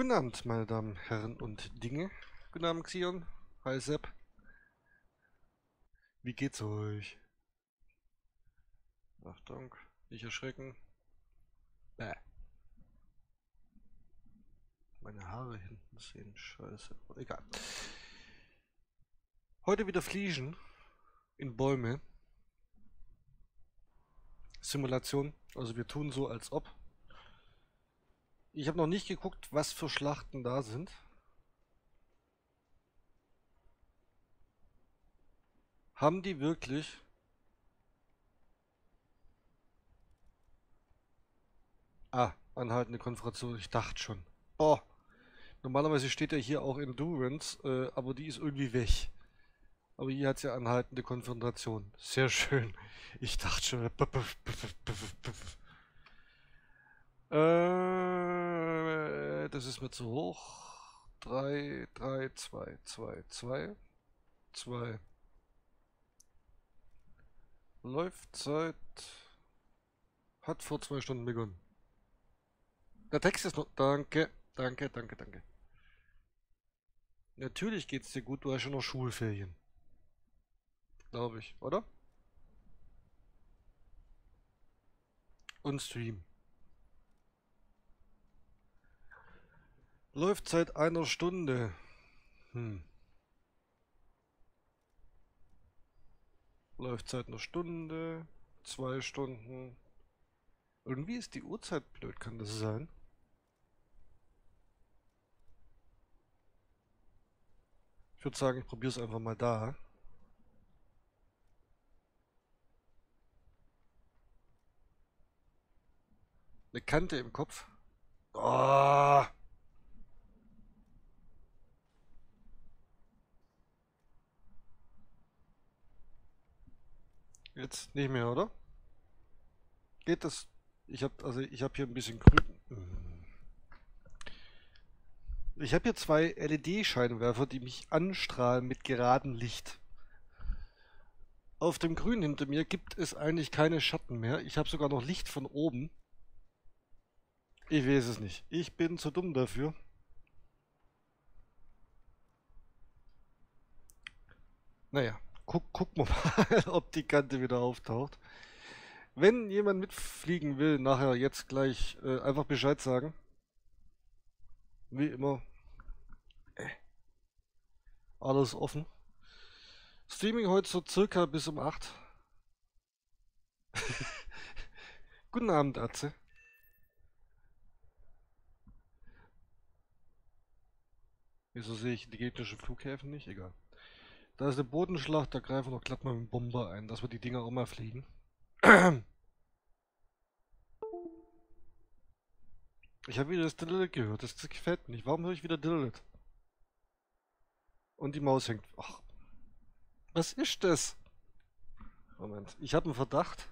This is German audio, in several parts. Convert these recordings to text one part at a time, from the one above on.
Guten Abend, meine Damen, Herren und Dinge. Guten Abend, Xion. Hi, Sepp. Wie geht's euch? Achtung, nicht erschrecken. Bäh. Meine Haare hinten sehen scheiße. Egal. Heute wieder fliegen. In Bäume. Simulation. Also wir tun so, als ob. Ich habe noch nicht geguckt, was für Schlachten da sind. Haben die wirklich... Ah, anhaltende Konfrontation. Ich dachte schon. Boah. Normalerweise steht ja hier auch Endurance, aber die ist irgendwie weg. Aber hier hat es ja anhaltende Konfrontation. Sehr schön. Ich dachte schon... Das ist mir zu hoch. 3, 3, 2, 2, 2, 2. Läuft seit... Hat vor 2 Stunden begonnen. Der Text ist noch... Danke, danke, danke, danke. Natürlich geht's dir gut, du hast schon noch Schulferien. Glaube ich, oder? Und Stream. Läuft seit 1 Stunde. Läuft seit 1 Stunde, 2 Stunden. Irgendwie ist die Uhrzeit blöd, kann das sein? Ich würde sagen, ich probiere es einfach mal da. Eine Kante im Kopf. Oh! Jetzt nicht mehr, oder? Geht das? Ich habe hier ein bisschen grün. Ich habe hier 2 LED-Scheinwerfer, die mich anstrahlen mit geradem Licht. Auf dem Grün hinter mir gibt es eigentlich keine Schatten mehr. Ich habe sogar noch Licht von oben. Ich weiß es nicht. Ich bin zu dumm dafür. Naja. Gucken wir mal, ob die Kante wieder auftaucht. Wenn jemand mitfliegen will, nachher jetzt gleich einfach Bescheid sagen. Wie immer. Alles offen. Streaming heute so circa bis um 8. Guten Abend, Atze. Wieso sehe ich die gegnerischen Flughäfen nicht? Egal. Da ist eine Bodenschlacht, da greifen wir doch glatt mal mit dem Bomber ein, dass wir die Dinger auch mal fliegen. Ich habe wieder das Dillet gehört, das gefällt mir nicht. Warum höre ich wieder Dillet? Und die Maus hängt... Ach, was ist das? Moment, ich habe einen Verdacht.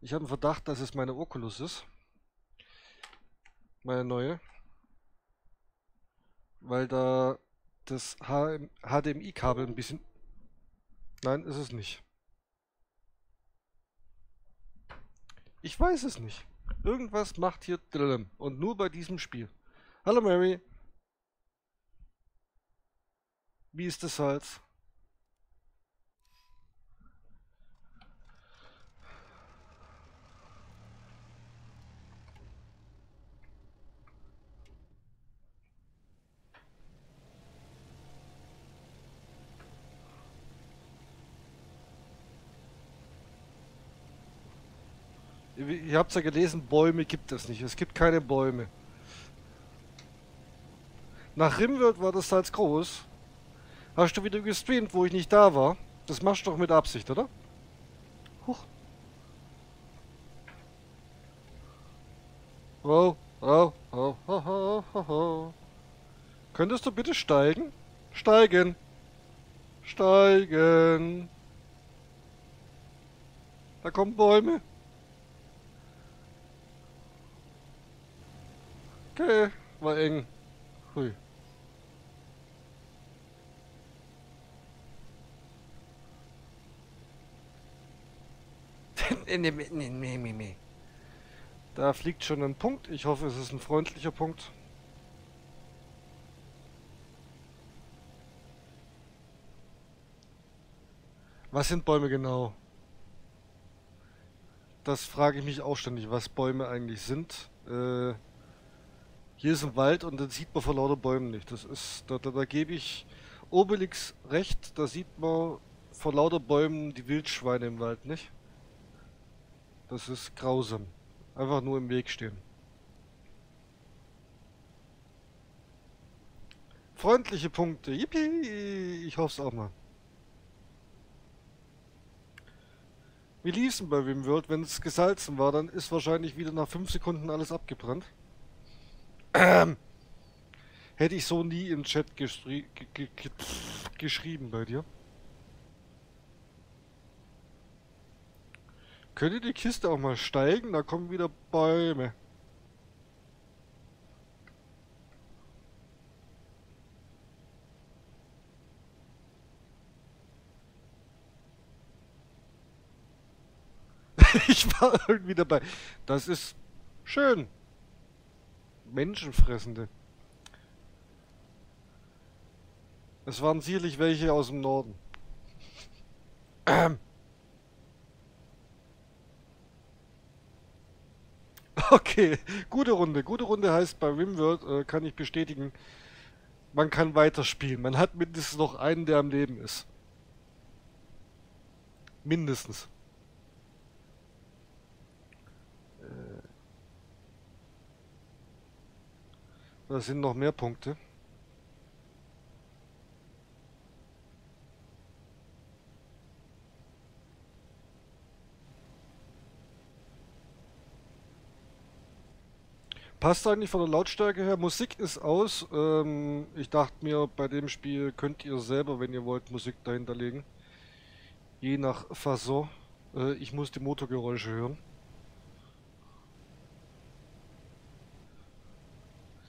Ich habe einen Verdacht, dass es meine Oculus ist. Meine neue. Weil da... das HDMI-Kabel ein bisschen... Nein, ist es nicht. Ich weiß es nicht. Irgendwas macht hier Drillen. Und nur bei diesem Spiel. Hallo Mary. Wie ist das Salz? Ihr habt es ja gelesen, Bäume gibt es nicht. Es gibt keine Bäume. Nach RimWorld war das Salz groß. Hast du wieder gestreamt, wo ich nicht da war? Das machst du doch mit Absicht, oder? Huch. Oh, oh, oh, oh, oh, oh, oh. Könntest du bitte steigen? Steigen. Steigen. Da kommen Bäume. Okay, war eng. Hui. Da fliegt schon ein Punkt. Ich hoffe, es ist ein freundlicher Punkt. Was sind Bäume genau? Das frage ich mich auch ständig, was Bäume eigentlich sind. Hier ist ein Wald und den sieht man vor lauter Bäumen nicht. Das ist, da gebe ich Obelix recht, da sieht man vor lauter Bäumen die Wildschweine im Wald nicht. Das ist grausam. Einfach nur im Weg stehen. Freundliche Punkte. Yippie! Ich hoffe es auch mal. Wie lief es denn bei RimWorld? Wenn es gesalzen war, dann ist wahrscheinlich wieder nach 5 Sekunden alles abgebrannt. Hätte ich so nie im Chat geschrieben bei dir. Könnt ihr die Kiste auch mal steigen? Da kommen wieder Bäume. Ich war irgendwie dabei. Das ist schön. Menschenfressende. Es waren sicherlich welche aus dem Norden. Okay, gute Runde. Gute Runde heißt bei RimWorld, kann ich bestätigen, man kann weiterspielen. Man hat mindestens noch einen, der am Leben ist. Mindestens. Da sind noch mehr Punkte. Passt eigentlich von der Lautstärke her. Musik ist aus. Ich dachte mir, bei dem Spiel könnt ihr selber, wenn ihr wollt, Musik dahinter legen. Je nach Fasson. Ich muss die Motorgeräusche hören.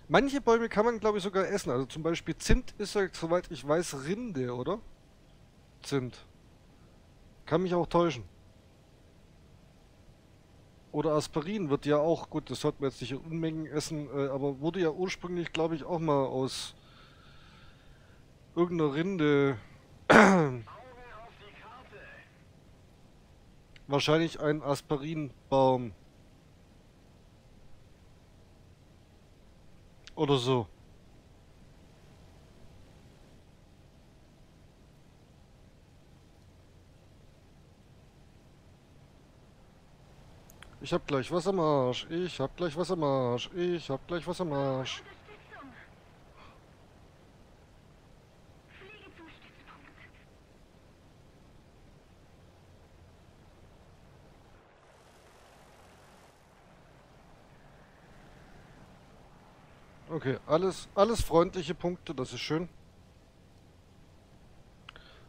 Manche Bäume kann man, glaube ich, sogar essen. Also zum Beispiel Zimt ist ja, soweit ich weiß, Rinde, oder? Zimt. Kann mich auch täuschen. Oder Aspirin wird ja auch, gut, das sollten wir jetzt nicht in Unmengen essen, aber wurde ja ursprünglich, glaube ich, auch mal aus irgendeiner Rinde wahrscheinlich ein Aspirinbaum. Oder so. Ich hab gleich was am Arsch. Ich hab gleich was am Arsch. Ich hab gleich was am Arsch. Okay, alles freundliche Punkte, das ist schön.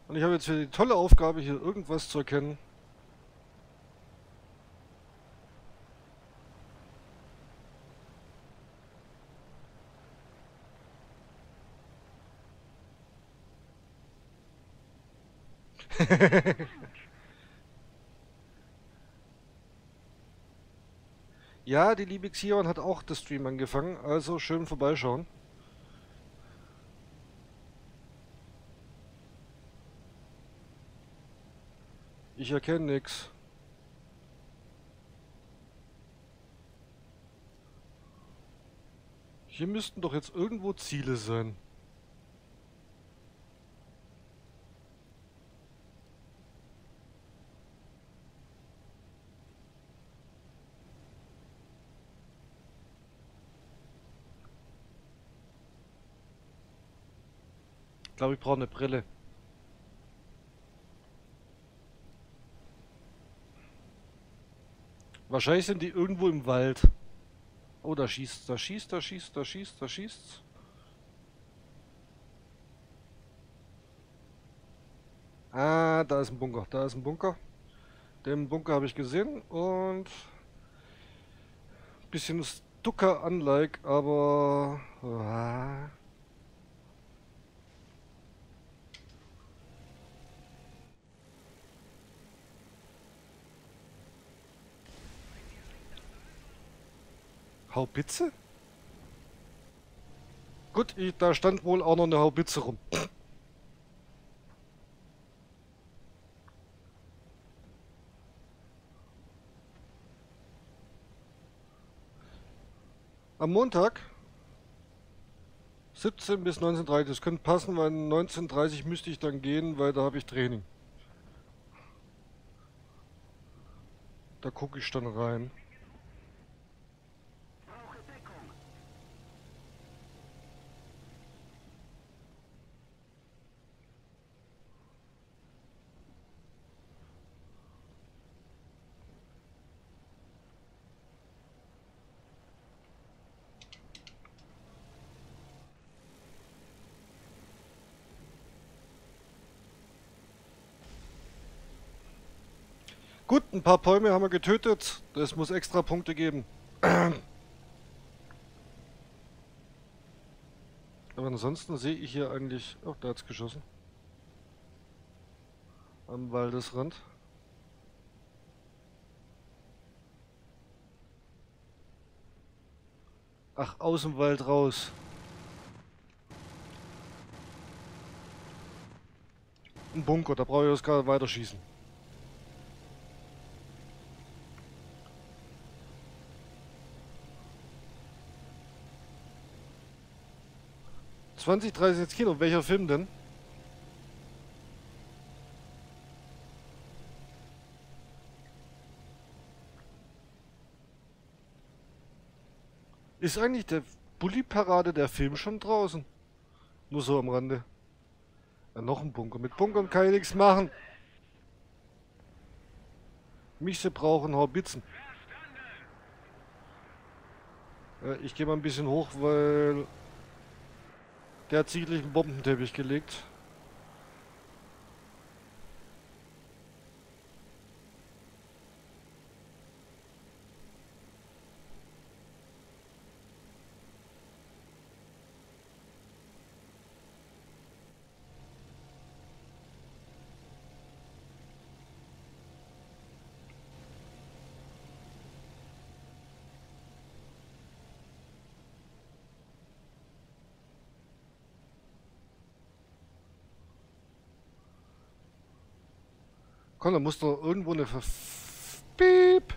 Und ich habe jetzt wieder die tolle Aufgabe, hier irgendwas zu erkennen. Ja, die liebe Xion hat auch das Stream angefangen, also schön vorbeischauen. Ich erkenne nichts. Hier müssten doch jetzt irgendwo Ziele sein. Ich glaube, ich brauche eine Brille. Wahrscheinlich sind die irgendwo im Wald. Oh, da schießt, da schießt, da schießt, da schießt, da schießt's. Ah, da ist ein Bunker, da ist ein Bunker. Den Bunker habe ich gesehen und ein bisschen Stuka-unlike, aber... Haubitze? Gut, da stand wohl auch noch eine Haubitze rum. Am Montag 17 bis 19:30, das könnte passen, weil 19:30 müsste ich dann gehen, weil da habe ich Training. Da gucke ich dann rein. Gut, ein paar Bäume haben wir getötet. Das muss extra Punkte geben. Aber ansonsten sehe ich hier eigentlich... Oh, da hat's geschossen. Am Waldesrand. Ach, aus dem Wald raus. Ein Bunker, da brauche ich das gerade weiterschießen. $20, $30 Kino. Welcher Film denn? Ist eigentlich der Bulli-Parade der Film schon draußen? Nur so am Rande. Ja, noch ein Bunker. Mit Bunkern kann ich nichts machen. Mich sie brauchen Horbitzen. Ich gehe mal ein bisschen hoch, weil... Der hat sicherlich einen Bombenteppich gelegt. Komm, da muss doch irgendwo eine Piep.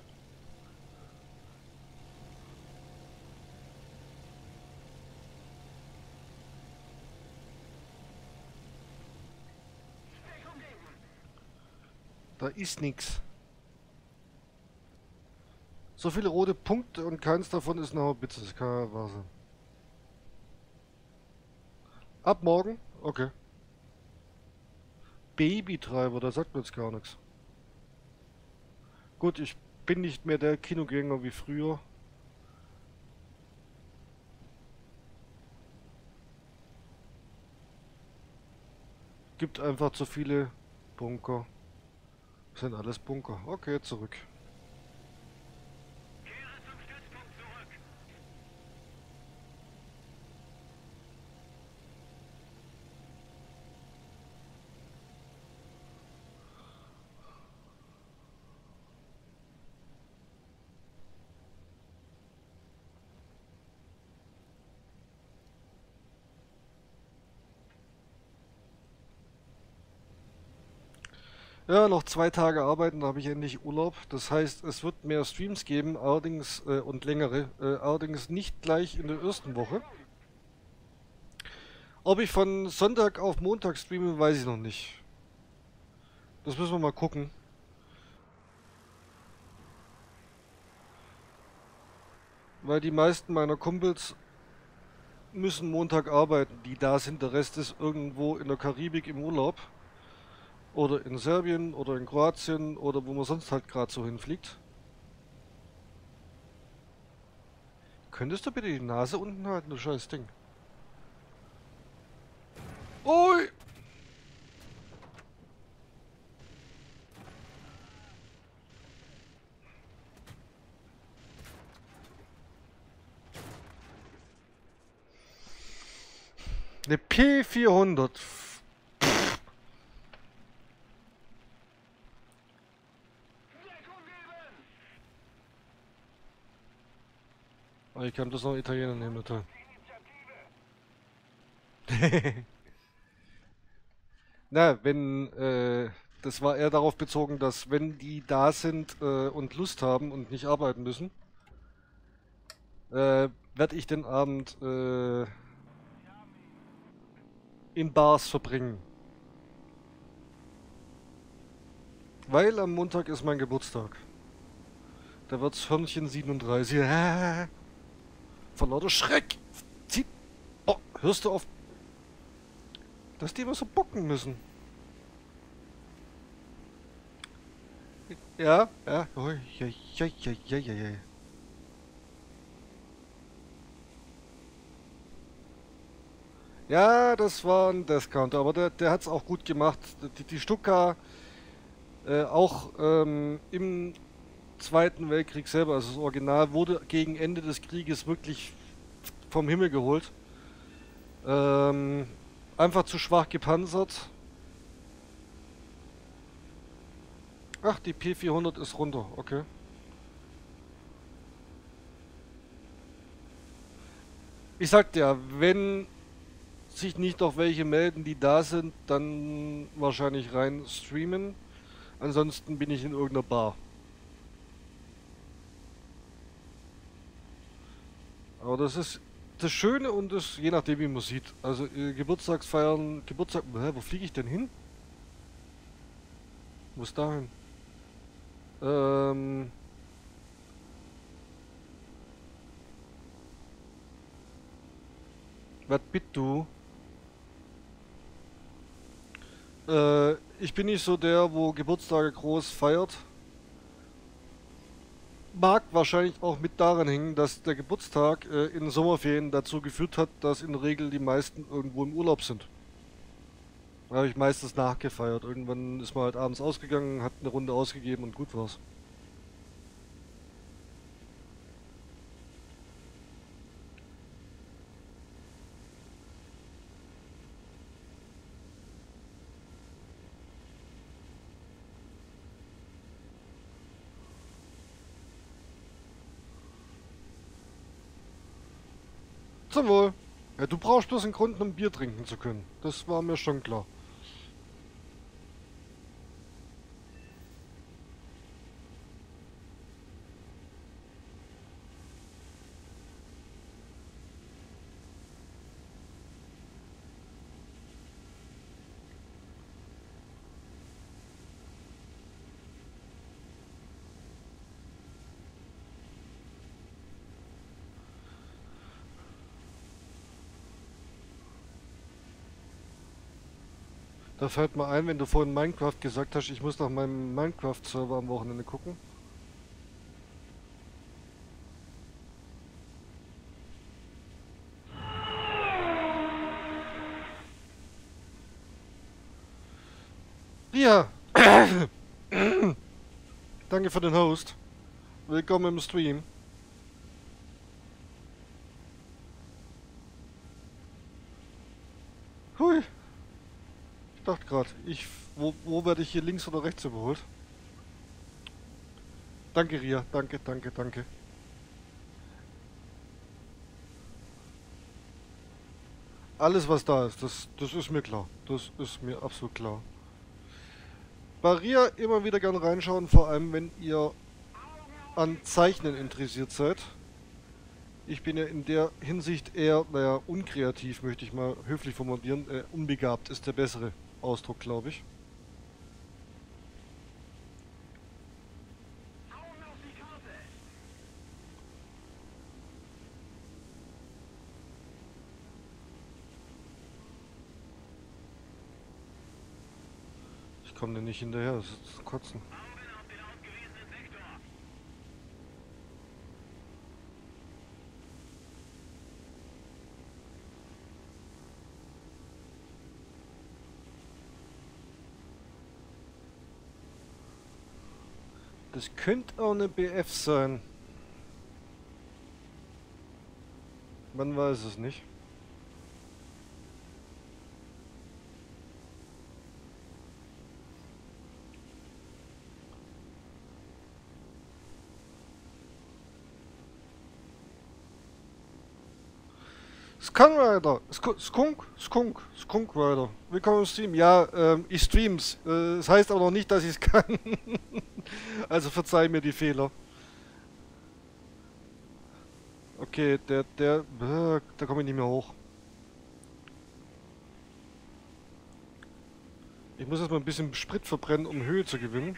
Da ist nichts. So viele rote Punkte und keins davon ist eine Haubitze. Das kann ja wahr sein. Ab morgen? Okay. Babytreiber, da sagt mir jetzt gar nichts. Gut, ich bin nicht mehr der Kinogänger wie früher. Gibt einfach zu viele Bunker. Das sind alles Bunker. Okay, zurück. Ja, noch 2 Tage arbeiten, da habe ich endlich Urlaub. Das heißt, es wird mehr Streams geben, allerdings, und längere, allerdings nicht gleich in der ersten Woche. Ob ich von Sonntag auf Montag streame, weiß ich noch nicht. Das müssen wir mal gucken. Weil die meisten meiner Kumpels müssen Montag arbeiten, die da sind. Der Rest ist irgendwo in der Karibik im Urlaub. Oder in Serbien oder in Kroatien oder wo man sonst halt gerade so hinfliegt. Könntest du bitte die Nase unten halten, du scheiß Ding? Ui! Eine P400. Ich kann bloß noch Italiener nehmen, bitte. Na, wenn, das war eher darauf bezogen, dass wenn die da sind und Lust haben und nicht arbeiten müssen, werde ich den Abend in Bars verbringen. Weil am Montag ist mein Geburtstag. Da wird's Hörnchen 37. Von lauter Schreck. Oh, hörst du auf, dass die immer so bocken müssen? Ja, ja. Oh, ja, ja, ja, ja, ja, ja. Ja, das war ein Discounter, aber der hat's auch gut gemacht. Die Stuka auch im Zweiten Weltkrieg selber, also das Original, wurde gegen Ende des Krieges wirklich vom Himmel geholt. Einfach zu schwach gepanzert. Ach, die P400 ist runter, okay. Ich sagte ja, wenn sich nicht noch welche melden, die da sind, dann wahrscheinlich rein streamen. Ansonsten bin ich in irgendeiner Bar. Aber das ist das Schöne und das, je nachdem wie man sieht. Also Geburtstagsfeiern, Geburtstag... Hä, wo fliege ich denn hin? Wo ist da hin? Was bitte du? Ich bin nicht so der, wo Geburtstage groß feiert. Mag wahrscheinlich auch mit daran hängen, dass der Geburtstag in Sommerferien dazu geführt hat, dass in der Regel die meisten irgendwo im Urlaub sind. Da habe ich meistens nachgefeiert. Irgendwann ist man halt abends ausgegangen, hat eine Runde ausgegeben und gut war's. Zum Wohl. Ja, du brauchst bloß einen Grund, um Bier trinken zu können. Das war mir schon klar. Da fällt mir ein, wenn du vorhin Minecraft gesagt hast, ich muss nach meinem Minecraft-Server am Wochenende gucken. Ria! Danke für den Host. Willkommen im Stream. Hui! Ich dachte gerade, wo werde ich hier links oder rechts überholt? Danke Ria, danke, danke, danke. Alles was da ist, das ist mir klar. Das ist mir absolut klar. Bei Ria immer wieder gerne reinschauen, vor allem wenn ihr an Zeichnen interessiert seid. Ich bin ja in der Hinsicht eher, naja, unkreativ, möchte ich mal höflich formulieren. Unbegabt ist der bessere Ausdruck, glaube ich. Ich komme da nicht hinterher, das ist Kotzen. Das könnte auch eine BF sein. Man weiß es nicht. Skunk Rider, Skunk Rider. Willkommen im Stream. Ja, ich streams. Das heißt aber noch nicht, dass ich es kann. Also verzeih mir die Fehler. Okay, da komme ich nicht mehr hoch. Ich muss erstmal ein bisschen Sprit verbrennen, um Höhe zu gewinnen.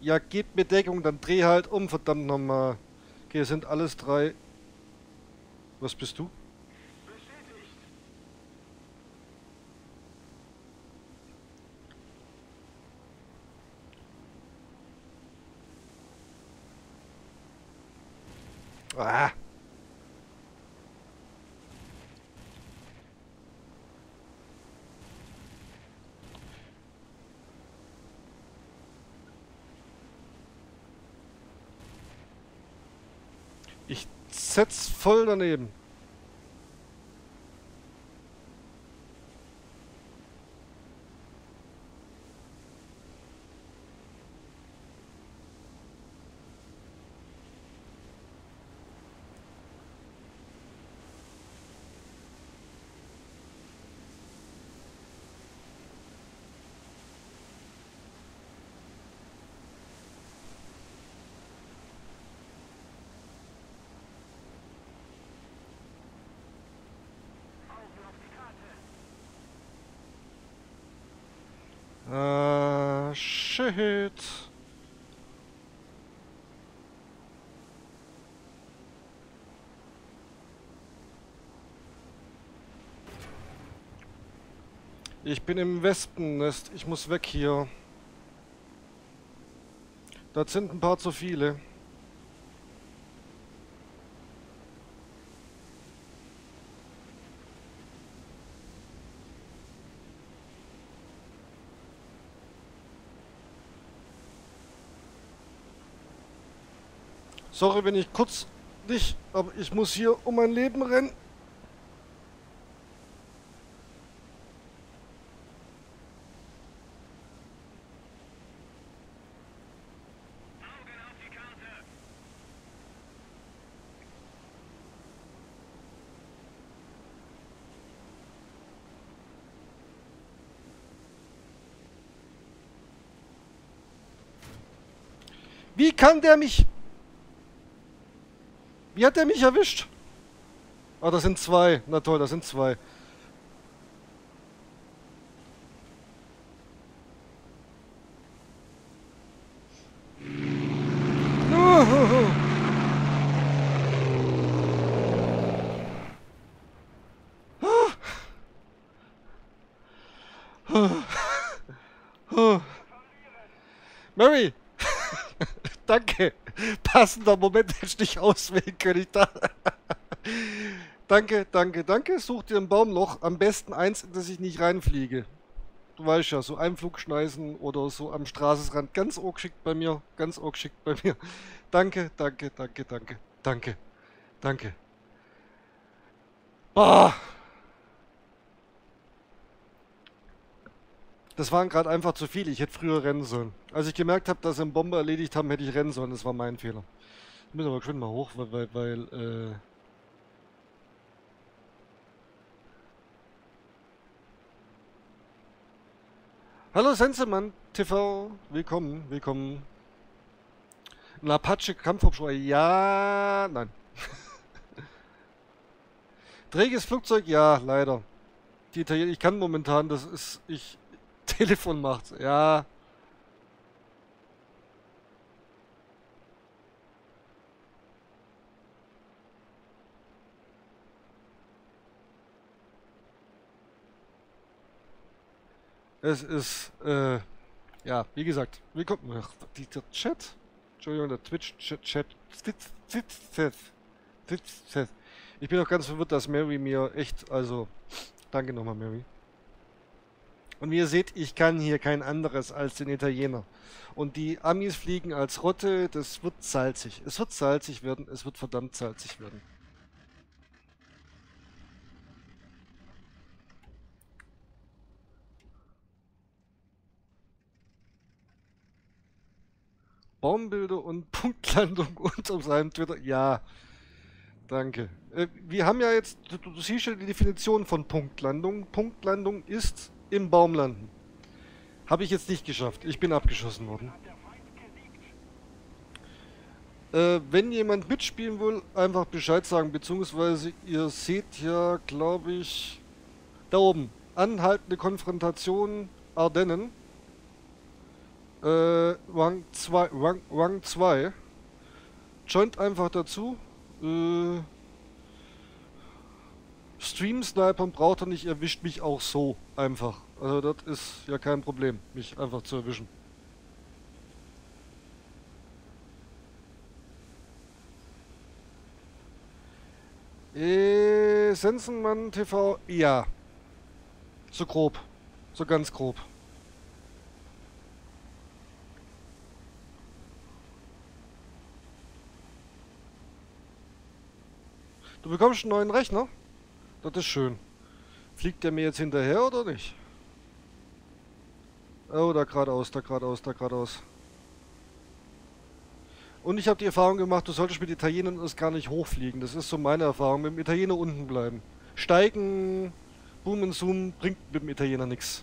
Ja, gebt mir Deckung, dann dreh halt um, verdammt nochmal. Okay, es sind alles drei. Was bist du? Bestätigt. Ah! Ich setz voll daneben. Shit. Ich bin im Wespennest. Ich muss weg hier. Das sind ein paar zu viele. Sorry, wenn ich kurz nicht, aber ich muss hier um mein Leben rennen. Wie kann der mich... Wie hat der mich erwischt? Ah, das sind zwei. Na toll, das sind zwei. Mary! Danke! Passender Moment hätte ich nicht auswählen können. Ich da danke. Such dir ein Baumloch. Am besten eins, in das ich nicht reinfliege. Du weißt ja, so Einflugschneisen oder so am Straßenrand. Ganz ungeschickt bei mir. Danke. Boah. Das waren gerade einfach zu viele. Ich hätte früher rennen sollen. Als ich gemerkt habe, dass sie einen Bomber erledigt haben, hätte ich rennen sollen. Das war mein Fehler. Ich muss aber schön mal hoch, weil Hallo SensemannTV. Willkommen. Ein Apache-Kampfhubschrauber. Ja, nein. Träges Flugzeug? Ja, leider. Ich kann momentan, das ist... ich Telefon macht's, ja. Es ist, ja, wie gesagt, willkommen. Ach, dieser Chat. Entschuldigung, der Twitch-Chat. Ich bin auch ganz verwirrt, dass Mary mir echt, also, danke nochmal, Mary. Und wie ihr seht, ich kann hier kein anderes als den Italiener. Und die Amis fliegen als Rotte, das wird salzig. Es wird salzig werden, es wird verdammt salzig werden. Baumbilder und Punktlandung unter seinem Twitter, ja. Danke. Wir haben ja jetzt, du siehst ja die Definition von Punktlandung. Punktlandung ist im Baum landen. Habe ich jetzt nicht geschafft. Ich bin abgeschossen worden. Wenn jemand mitspielen will, einfach Bescheid sagen. Beziehungsweise ihr seht ja, glaube ich, da oben. Anhaltende Konfrontation Ardennen. Rang 2. Rang 2. Joint einfach dazu. Stream-Snipern braucht er nicht, erwischt mich auch so einfach. Also das ist ja kein Problem, mich einfach zu erwischen. SensemannTV, ja. So grob. So ganz grob. Du bekommst einen neuen Rechner? Das ist schön. Fliegt der mir jetzt hinterher oder nicht? Oh, da geradeaus, da geradeaus, da geradeaus. Und ich habe die Erfahrung gemacht, du solltest mit Italienern erst gar nicht hochfliegen. Das ist so meine Erfahrung. Mit dem Italiener unten bleiben. Steigen, Boom und Zoom bringt mit dem Italiener nichts.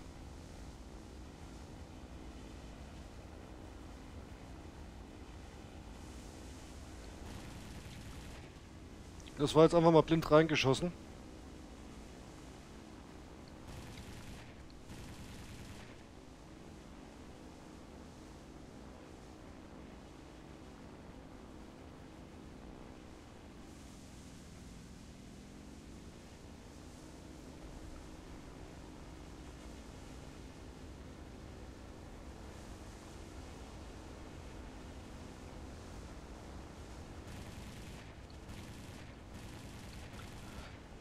Das war jetzt einfach mal blind reingeschossen.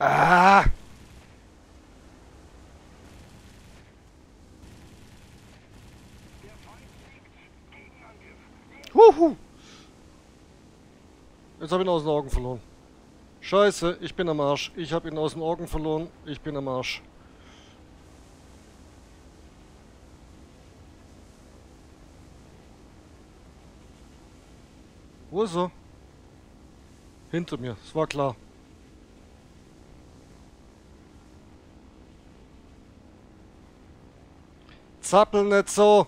Ah! Huhu! Jetzt habe ich ihn aus den Augen verloren. Scheiße, ich bin am Arsch. Ich habe ihn aus den Augen verloren. Ich bin am Arsch. Wo ist er? Hinter mir, das war klar. Zappel nicht so.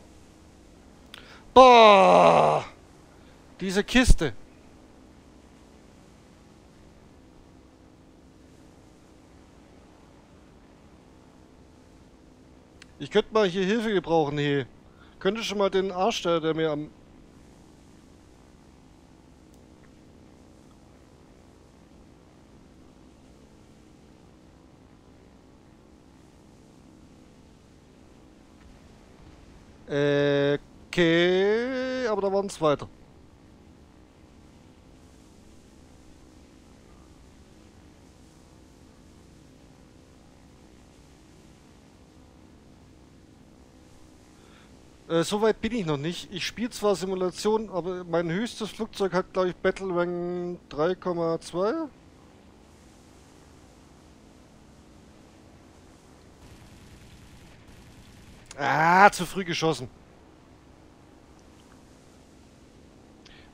Boah! Diese Kiste. Ich könnte mal hier Hilfe gebrauchen, hey. Könnte schon mal den Arsch, der mir am... Okay, aber da waren es weiter. Soweit bin ich noch nicht. Ich spiele zwar Simulation, aber mein höchstes Flugzeug hat, glaube ich, Battle Rank 3,2. Ah, zu früh geschossen.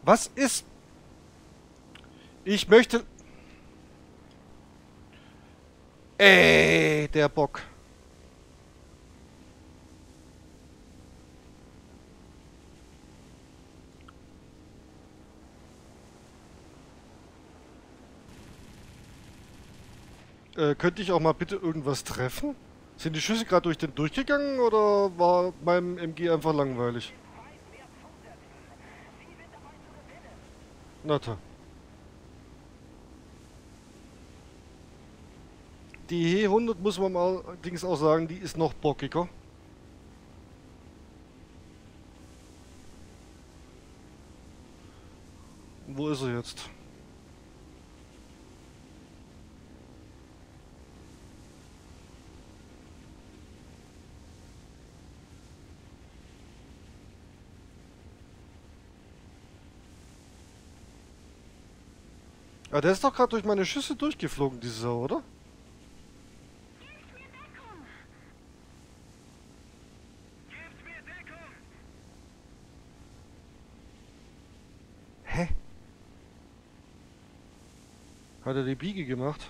Was ist? Ich möchte... Ey, der Bock. Könnte ich auch mal bitte irgendwas treffen? Sind die Schüsse gerade durch den durchgegangen oder war meinem MG einfach langweilig? Na toll. Die He-100 muss man mal allerdings auch sagen, die ist noch bockiger. Wo ist er jetzt? Ah, der ist doch gerade durch meine Schüsse durchgeflogen, diese Sau, oder? Gebt mir Deckung! Gebt mir Deckung! Hä? Hat er die Biege gemacht?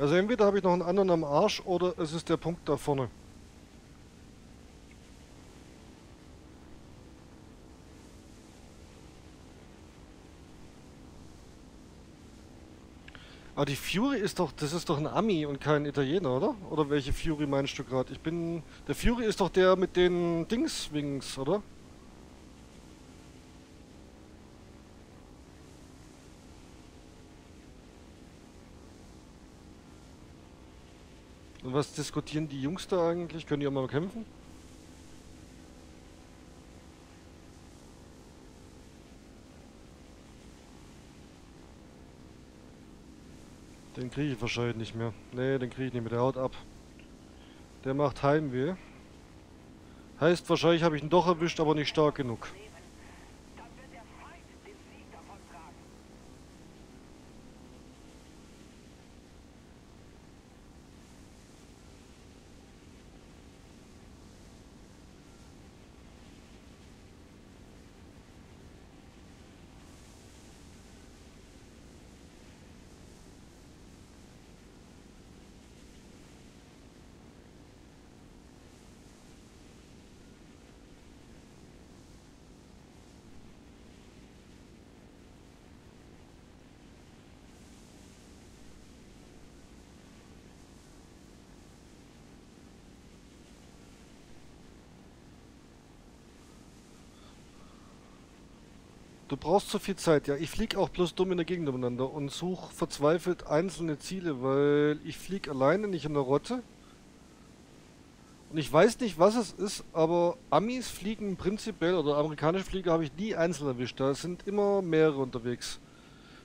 Also entweder habe ich noch einen anderen am Arsch oder es ist der Punkt da vorne. Ah, die Fury ist doch, das ist doch ein Ami und kein Italiener, oder? Oder welche Fury meinst du gerade? Der Fury ist doch der mit den Dingswings, oder? Und was diskutieren die Jungs da eigentlich? Können die auch mal kämpfen? Den kriege ich wahrscheinlich nicht mehr. Nee, den kriege ich nicht mehr. Der haut ab. Der macht Heimweh. Heißt, wahrscheinlich habe ich ihn doch erwischt, aber nicht stark genug. Du brauchst zu viel Zeit, ja. Ich flieg auch bloß dumm in der Gegend umeinander und suche verzweifelt einzelne Ziele, weil ich flieg alleine, nicht in der Rotte. Und ich weiß nicht, was es ist, aber Amis fliegen prinzipiell, oder amerikanische Flieger habe ich nie einzeln erwischt. Da sind immer mehrere unterwegs.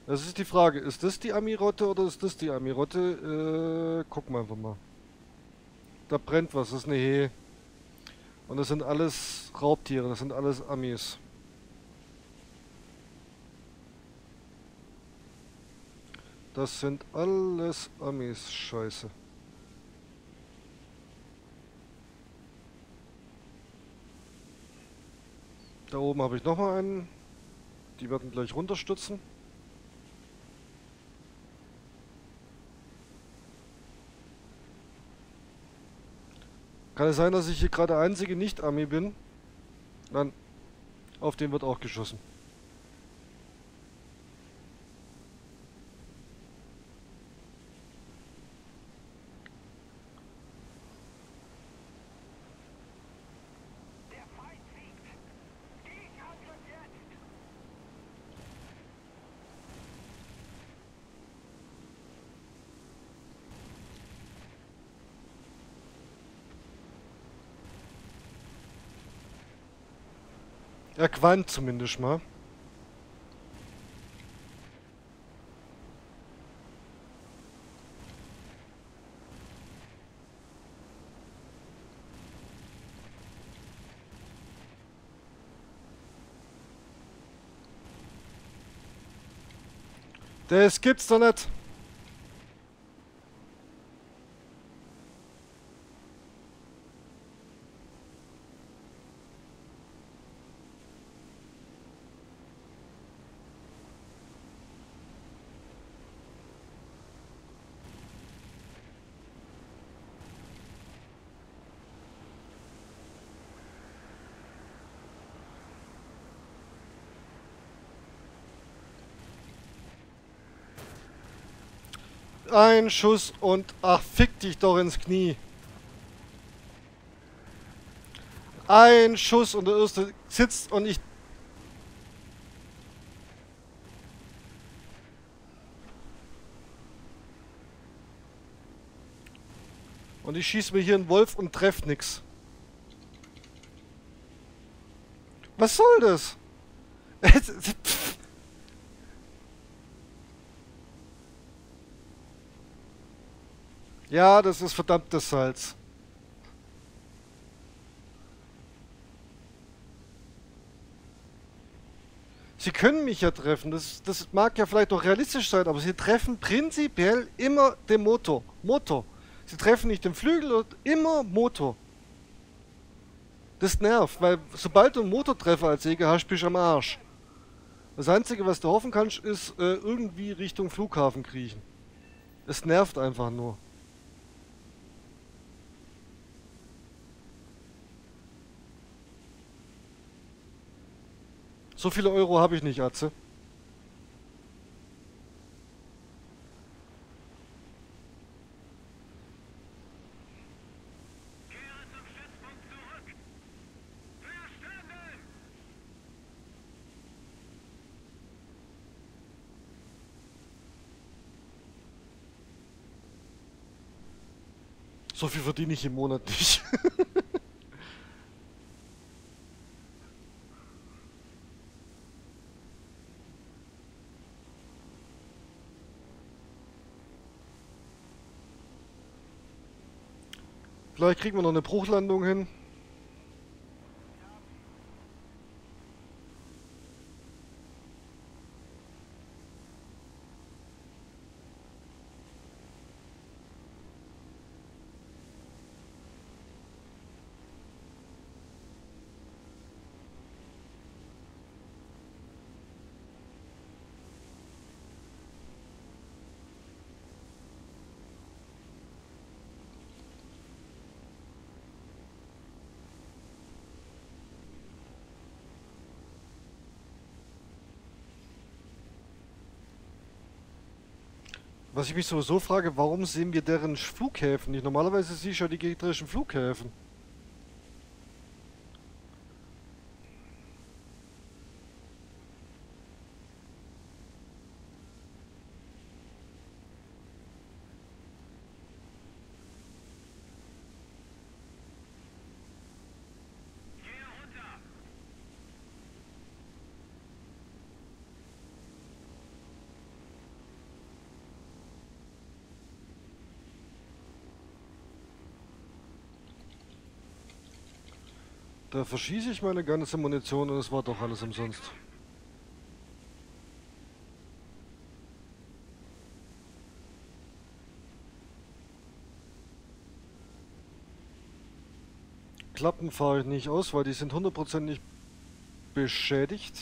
Das ist die Frage, ist das die Ami-Rotte oder ist das die Ami-Rotte? Gucken wir einfach mal. Da brennt was, das ist eine Hehe. Und das sind alles Raubtiere, das sind alles Amis. Das sind alles Amis, Scheiße. Da oben habe ich nochmal einen. Die werden gleich runterstürzen. Kann es sein, dass ich hier gerade der einzige Nicht-Ami bin? Nein, auf den wird auch geschossen. Er qualmt zumindest mal. Das gibt's doch nicht. Ein Schuss und ach, fick dich doch ins Knie. Ein Schuss und der erste sitzt und ich... Und ich schieße mir hier einen Wolf und treffe nix. Was soll das? Ja, das ist verdammtes Salz. Sie können mich ja treffen, das mag ja vielleicht noch realistisch sein, aber sie treffen prinzipiell immer den Motor. Sie treffen nicht den Flügel, sondern immer Motor. Das nervt, weil sobald du einen Motortreffer als Säge hast, bist du am Arsch. Das Einzige, was du hoffen kannst, ist irgendwie Richtung Flughafen kriechen. Es nervt einfach nur. So viele Euro habe ich nicht, Atze. Kehre zum Stützpunkt zurück. Verstanden! So viel verdiene ich im Monat nicht. Vielleicht kriegen wir noch eine Bruchlandung hin. Was ich mich sowieso frage, warum sehen wir deren Flughäfen nicht? Normalerweise sehe ich ja die gegnerischen Flughäfen. Da verschieße ich meine ganze Munition und es war doch alles umsonst. Klappen fahre ich nicht aus, weil die sind 100% nicht beschädigt.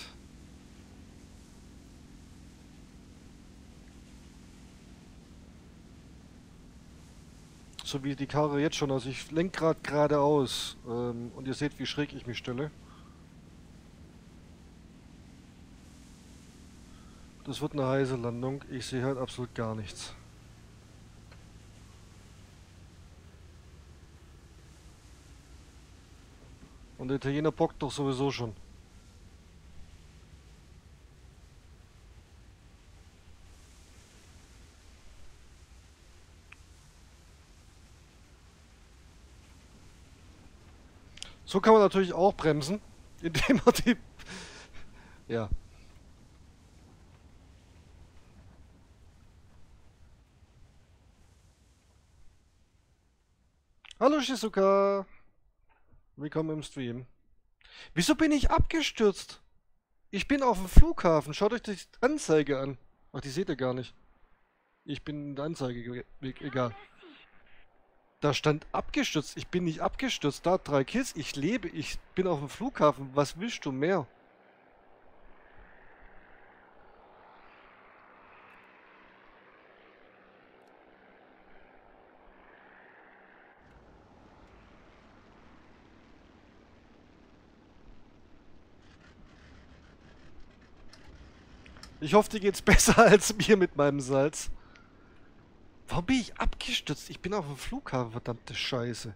So wie die Karre jetzt schon, also ich lenke gerade geradeaus und ihr seht, wie schräg ich mich stelle. Das wird eine heiße Landung, ich sehe halt absolut gar nichts. Und der Italiener bockt doch sowieso schon. So kann man natürlich auch bremsen, indem man die... ja. Hallo Shizuka! Willkommen im Stream. Wieso bin ich abgestürzt? Ich bin auf dem Flughafen. Schaut euch die Anzeige an. Ach, die seht ihr gar nicht. Ich bin in der Anzeige. Egal. Da stand abgestürzt. Ich bin nicht abgestürzt. Da 3 Kills. Ich lebe. Ich bin auf dem Flughafen. Was willst du mehr? Ich hoffe, dir geht's besser als mir mit meinem Salz. Warum bin ich abgestürzt? Ich bin auf dem Flughafen, verdammte Scheiße.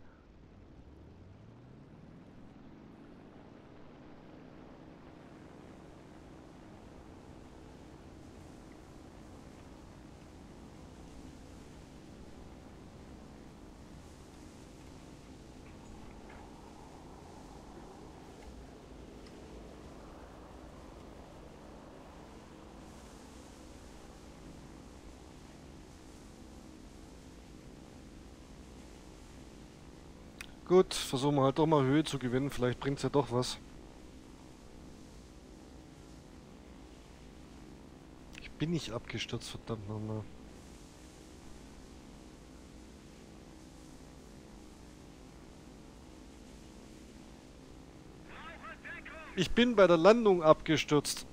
Gut, versuchen wir halt doch mal Höhe zu gewinnen, vielleicht bringt es ja doch was. bin ich abgestürzt, verdammt nochmal. Ich bin bei der Landung abgestürzt.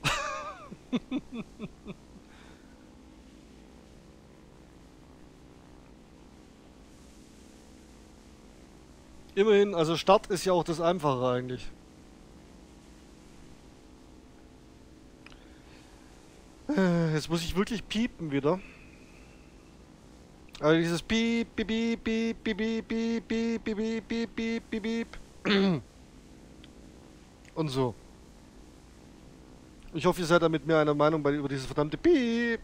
Immerhin, also Start ist ja auch das Einfache eigentlich. Jetzt muss ich wirklich piepen wieder. Also dieses Piep, Piep, Piep, Piep, Piep, Piep, Piep, Piep, Piep, Piep, Piep, Piep. Und so. Ich hoffe, ihr seid da mit mir einer Meinung über dieses verdammte Piep.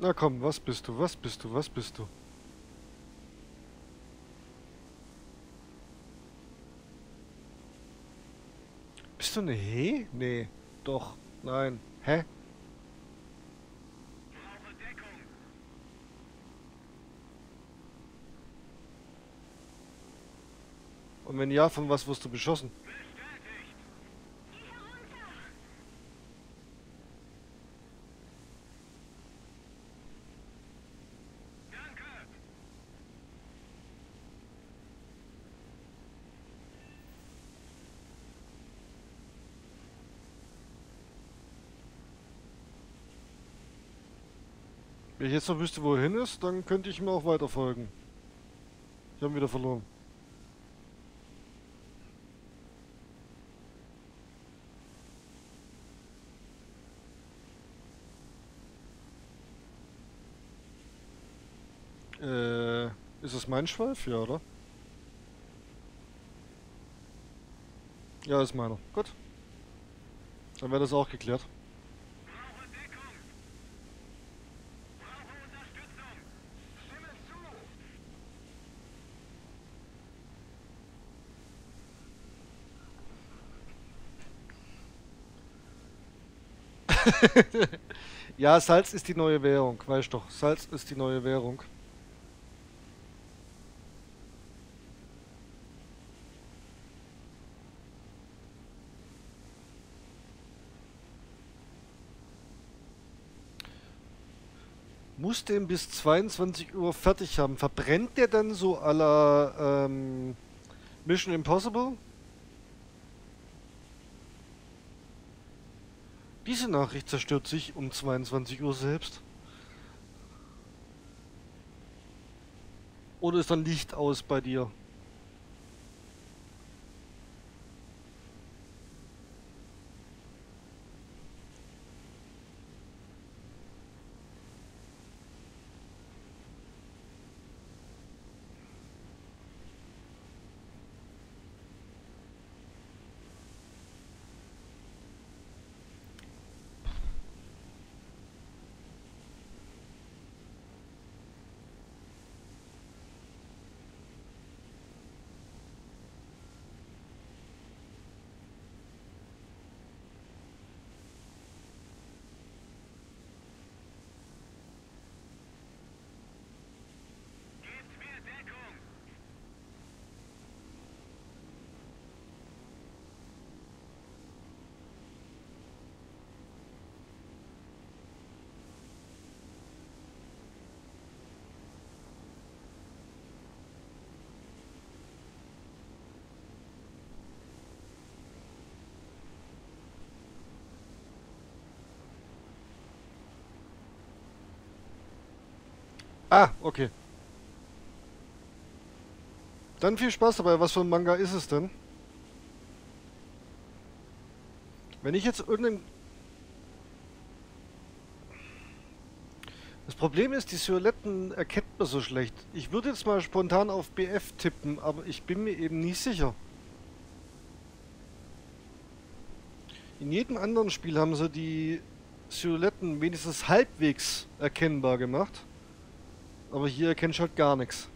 Na komm, was bist du, was bist du, was bist du? Bist du eine He? Nee, doch, nein, hä? Und wenn ja, von was wirst du beschossen? Wenn ich jetzt noch wüsste, wo er hin ist, dann könnte ich ihm auch weiterfolgen. Ich habe ihn wieder verloren. Ist das mein Schweif? Ja, oder? Ja, ist meiner. Gut. Dann wäre das auch geklärt. Ja, Salz ist die neue Währung, weißt doch, Salz ist die neue Währung. Muss den bis 22 Uhr fertig haben. Verbrennt der dann so à la Mission Impossible? Diese Nachricht zerstört sich um 22 Uhr selbst. Oder ist dann Licht aus bei dir? Ah, okay. Dann viel Spaß dabei. Was für ein Manga ist es denn? Wenn ich jetzt irgendein... Das Problem ist, die Silhouetten erkennt man so schlecht. Ich würde jetzt mal spontan auf BF tippen, aber ich bin mir eben nicht sicher. In jedem anderen Spiel haben sie die Silhouetten wenigstens halbwegs erkennbar gemacht. Aber hier erkennst du halt gar nichts.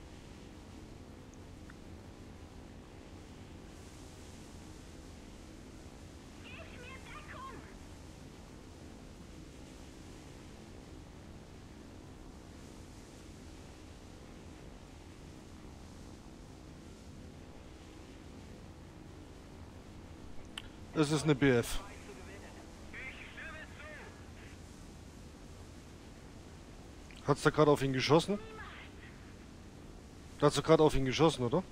Das ist eine BF. Hat's da gerade auf ihn geschossen? Da hast du gerade auf ihn geschossen, oder?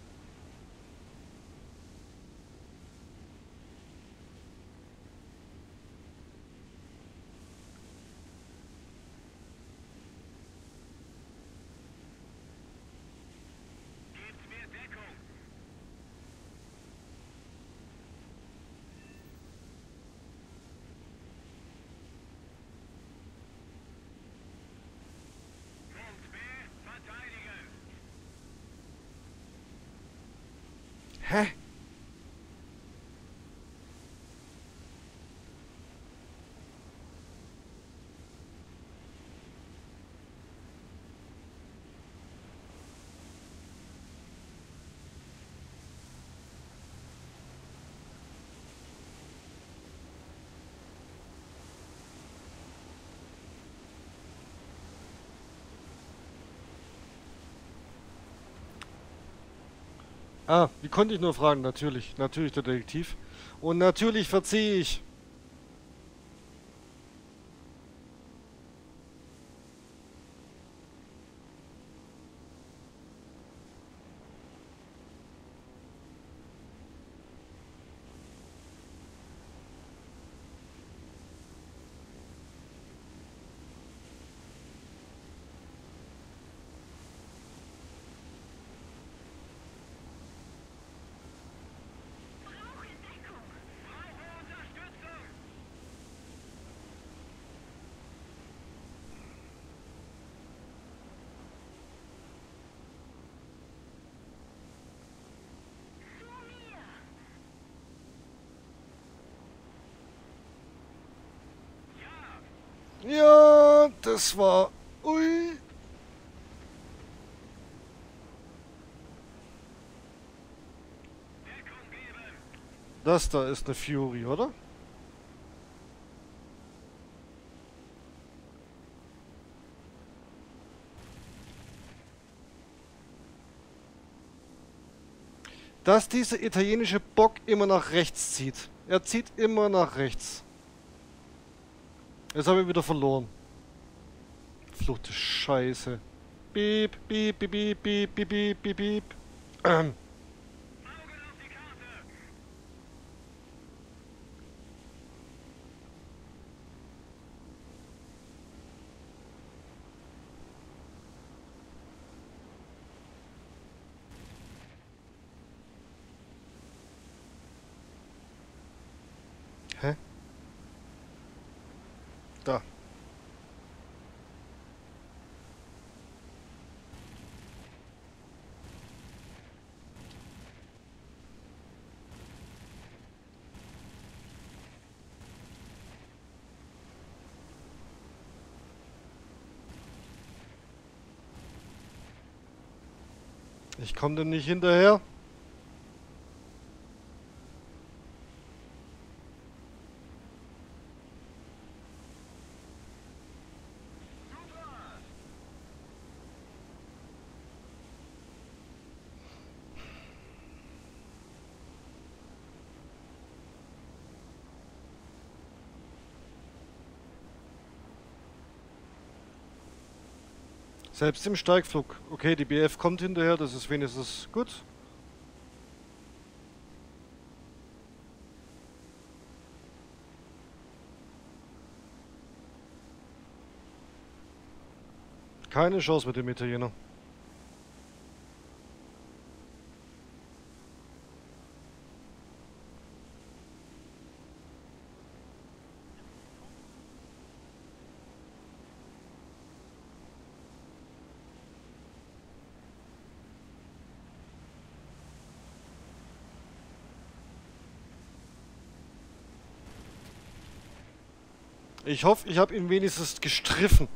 Hä? Ah, wie konnte ich nur fragen? Natürlich der Detektiv. Und natürlich verziehe ich. Ja, das war... Ui! Das da ist eine Fury, oder? Dass dieser italienische Bock immer nach rechts zieht. Er zieht immer nach rechts. Jetzt haben wir wieder verloren. Verfluchte Scheiße. Piep, piep, piep, piep, piep, piep, piep, piep. Hä? Da. Ich komme dem nicht hinterher. Selbst im Steigflug. Okay, die BF kommt hinterher, das ist wenigstens gut. Keine Chance mit dem Italiener. Ich hoffe, ich habe ihn wenigstens gestriffen.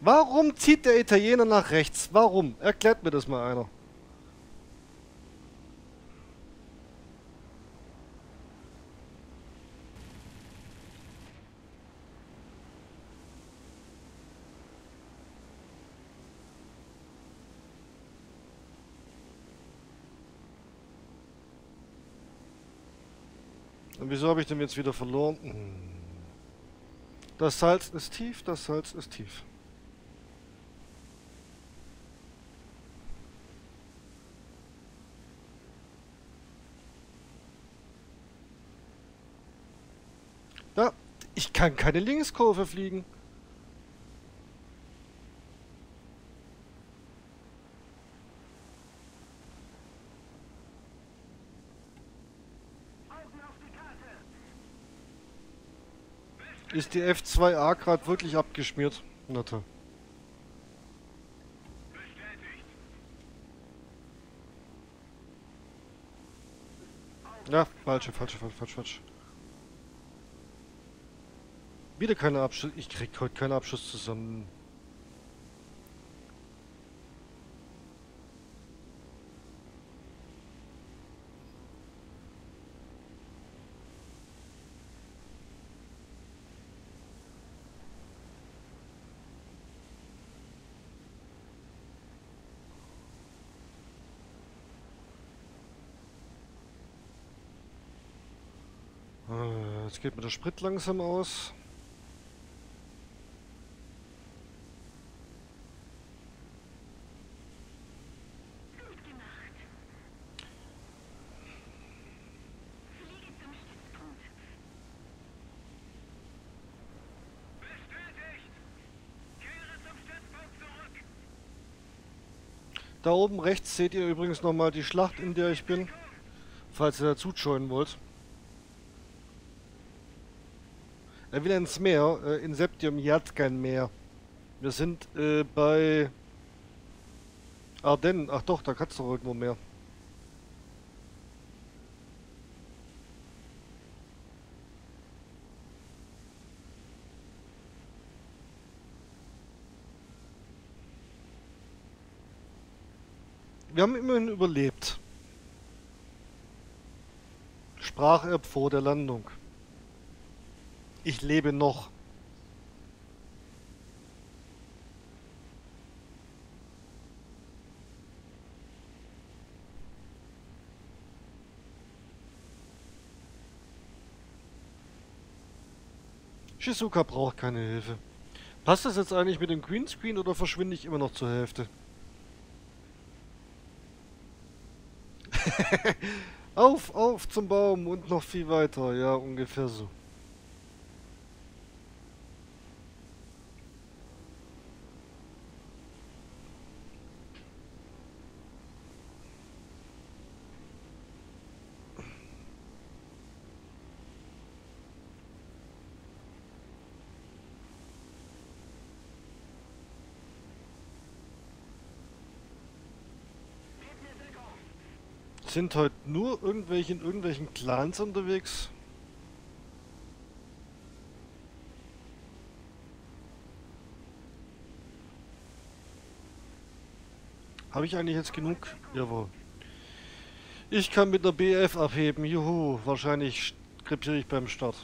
Warum zieht der Italiener nach rechts? Warum? Erklärt mir das mal einer. Und wieso habe ich den jetzt wieder verloren? Das Salz ist tief, das Salz ist tief. Da, ich kann keine Linkskurve fliegen. Ist die F2A gerade wirklich abgeschmiert? Na toll. Ja, falsch. Wieder keine Abschuss. Ich krieg heute keinen Abschuss zusammen. Jetzt geht mir der Sprit langsam aus. Gut gemacht. Fliege zum Stützpunkt. Bestätigt. Kehre zum Stützpunkt zurück. Da oben rechts seht ihr übrigens nochmal die Schlacht, in der ich bin, falls ihr dazu joinen wollt. Er will ins Meer, in Septium jagt kein Meer. Wir sind bei Ardennen. Ach doch, da kannst du irgendwo mehr. Wir haben immerhin überlebt. Sprach er vor der Landung. Ich lebe noch. Shizuka braucht keine Hilfe. Passt das jetzt eigentlich mit dem Greenscreen oder verschwinde ich immer noch zur Hälfte? Auf zum Baum und noch viel weiter. Ja, ungefähr so. Sind heute nur in irgendwelchen Clans unterwegs? Habe ich eigentlich jetzt genug? Jawohl. Ich kann mit der BF abheben. Juhu, wahrscheinlich krepiere ich beim Start.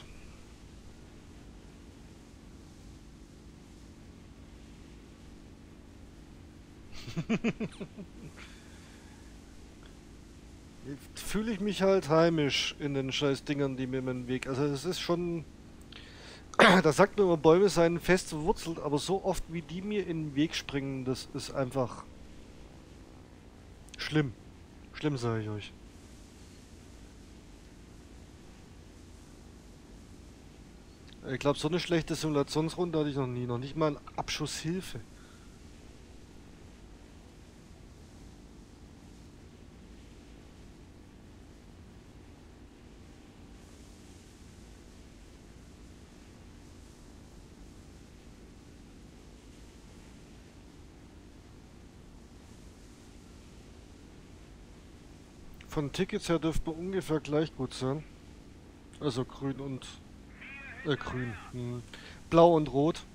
Fühle ich mich halt heimisch in den scheiß Dingern, die mir im Weg... Also es ist schon... Da sagt man immer, Bäume seien fest verwurzelt, aber so oft wie die mir in den Weg springen, das ist einfach... schlimm. Schlimm, sage ich euch. Ich glaube, so eine schlechte Simulationsrunde hatte ich noch nie. Noch nicht mal einen Abschusshilfe. Von Tickets her dürfte ungefähr gleich gut sein. Also grün und... grün. Blau und rot.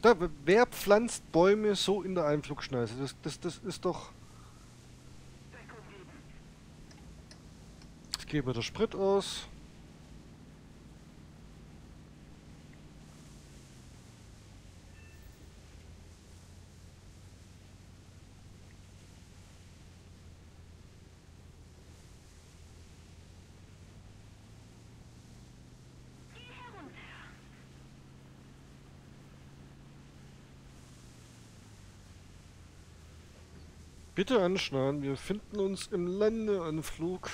Da, wer pflanzt Bäume so in der Einflugschneise? Das ist doch... Jetzt gebe der Sprit aus. Bitte anschnallen, wir befinden uns im Landeanflug.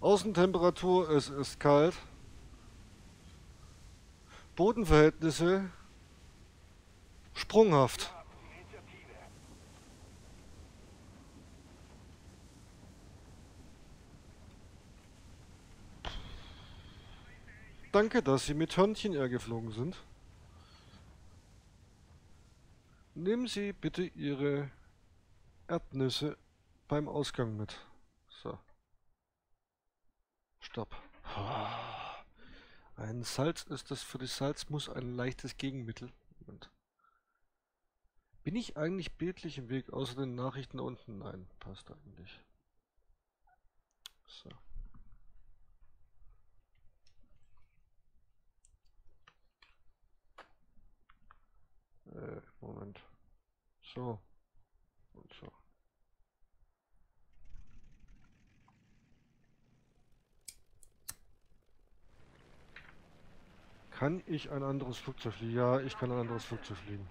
Außentemperatur, es ist kalt. Bodenverhältnisse sprunghaft. Danke, dass Sie mit Hörnchen geflogen sind. Nehmen Sie bitte Ihre Erdnüsse beim Ausgang mit. So. Stopp. Ein Salz ist das, für das Salz muss ein leichtes Gegenmittel. Moment. Bin ich eigentlich bildlich im Weg, außer den Nachrichten unten? Nein, passt eigentlich. So. Moment. So. Und so. Kann ich ein anderes Flugzeug fliegen? Ja, ich kann ein anderes Flugzeug fliegen.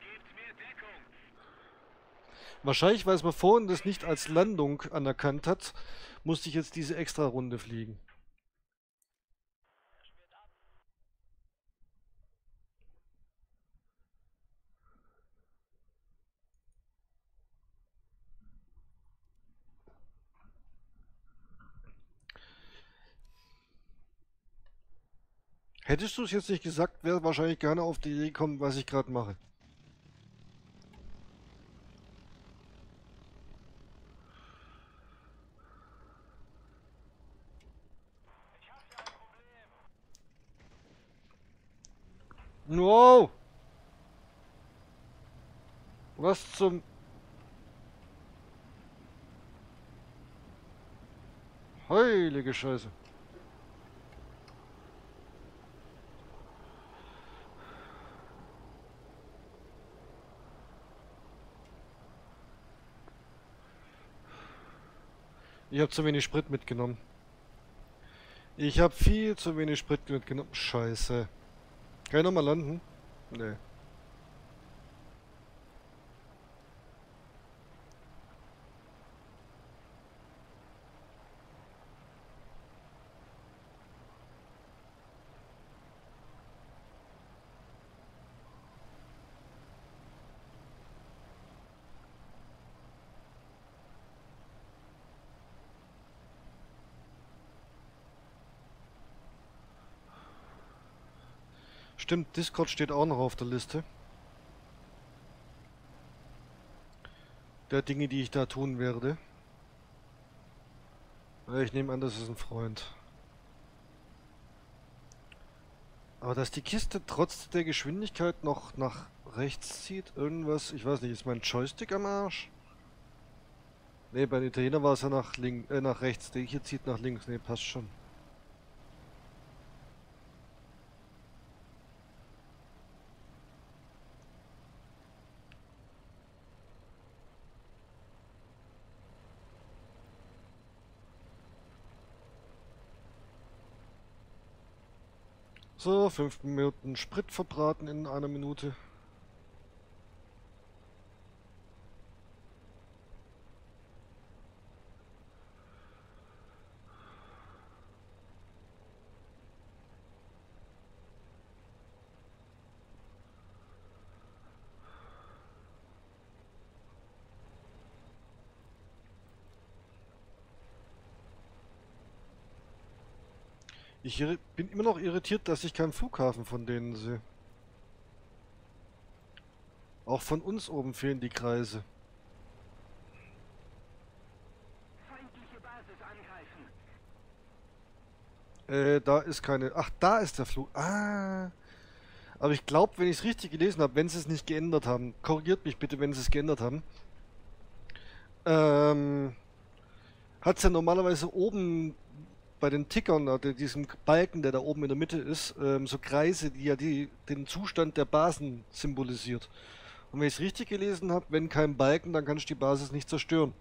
Gebt mir Deckung. Wahrscheinlich, weil es mir vorhin das nicht als Landung anerkannt hat, musste ich jetzt diese extra Runde fliegen. Hättest du es jetzt nicht gesagt, wäre wahrscheinlich gerne auf die Idee gekommen, was ich gerade mache. Ich habe ein Problem. No! Was zum... Heilige Scheiße. Ich habe zu wenig Sprit mitgenommen. Ich habe viel zu wenig Sprit mitgenommen. Scheiße. Kann ich nochmal landen? Nee. Stimmt, Discord steht auch noch auf der Liste. Der Dinge, die ich da tun werde. Ich nehme an, das ist ein Freund. Aber dass die Kiste trotz der Geschwindigkeit noch nach rechts zieht, irgendwas, ich weiß nicht, ist mein Joystick am Arsch? Ne, bei den Italiener war es ja nach links, nach rechts. Der hier zieht nach links, ne, passt schon. So, 5 Minuten Sprit verbraten in einer Minute. Ich bin immer noch irritiert, dass ich keinen Flughafen von denen sehe. Auch von uns oben fehlen die Kreise. Feindliche Basis angreifen. Da ist keine... Ach, da ist der Flug. Ah. Aber ich glaube, wenn ich es richtig gelesen habe, wenn sie es nicht geändert haben, korrigiert mich bitte, wenn sie es geändert haben. hat es ja normalerweise oben bei den Tickern, oder diesem Balken, der da oben in der Mitte ist, so Kreise, die ja den Zustand der Basen symbolisiert. Und wenn ich es richtig gelesen habe, wenn kein Balken, dann kann ich die Basis nicht zerstören.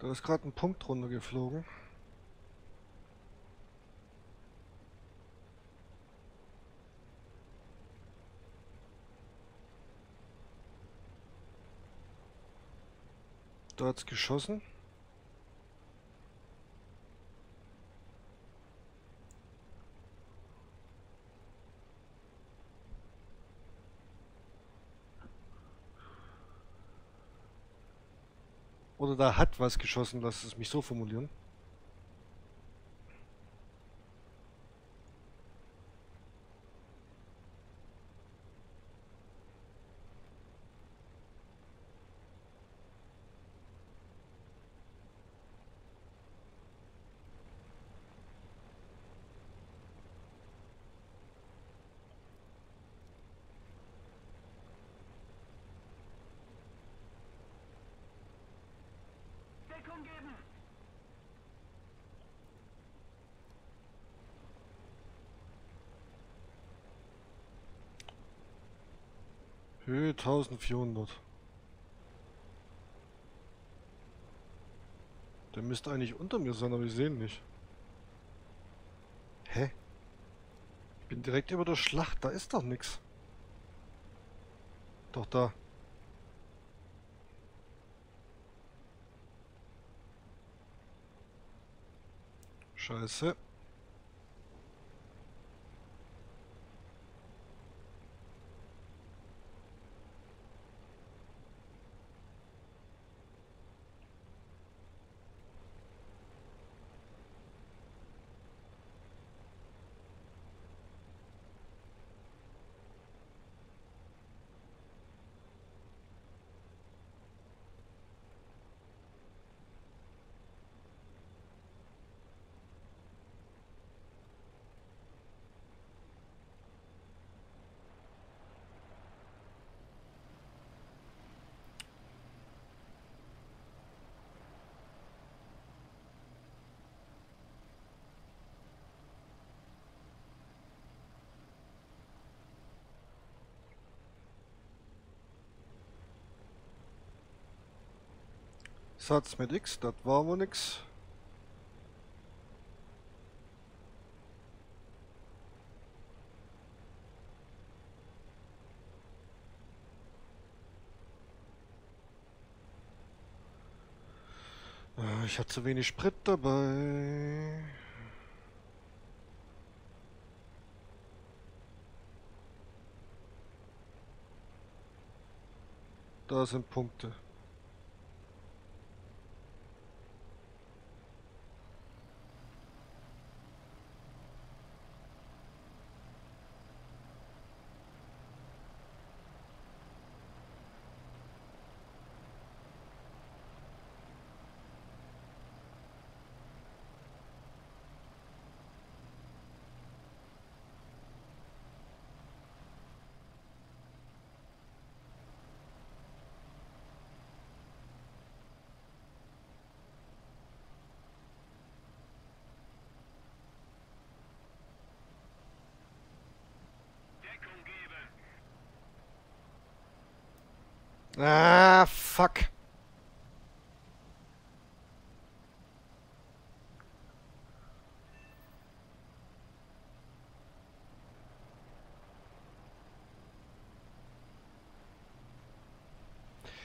Da ist gerade ein Punkt runtergeflogen. Da hat es geschossen. Oder da hat was geschossen, lass es mich so formulieren. Höhe 1400. Der müsste eigentlich unter mir sein, aber ich sehe ihn nicht. Hä? Ich bin direkt über der Schlacht, da ist doch nichts. Doch da. Scheiße. Satz mit X, das war wohl nix. Ich hatte zu wenig Sprit dabei. Da sind Punkte. Ah, fuck.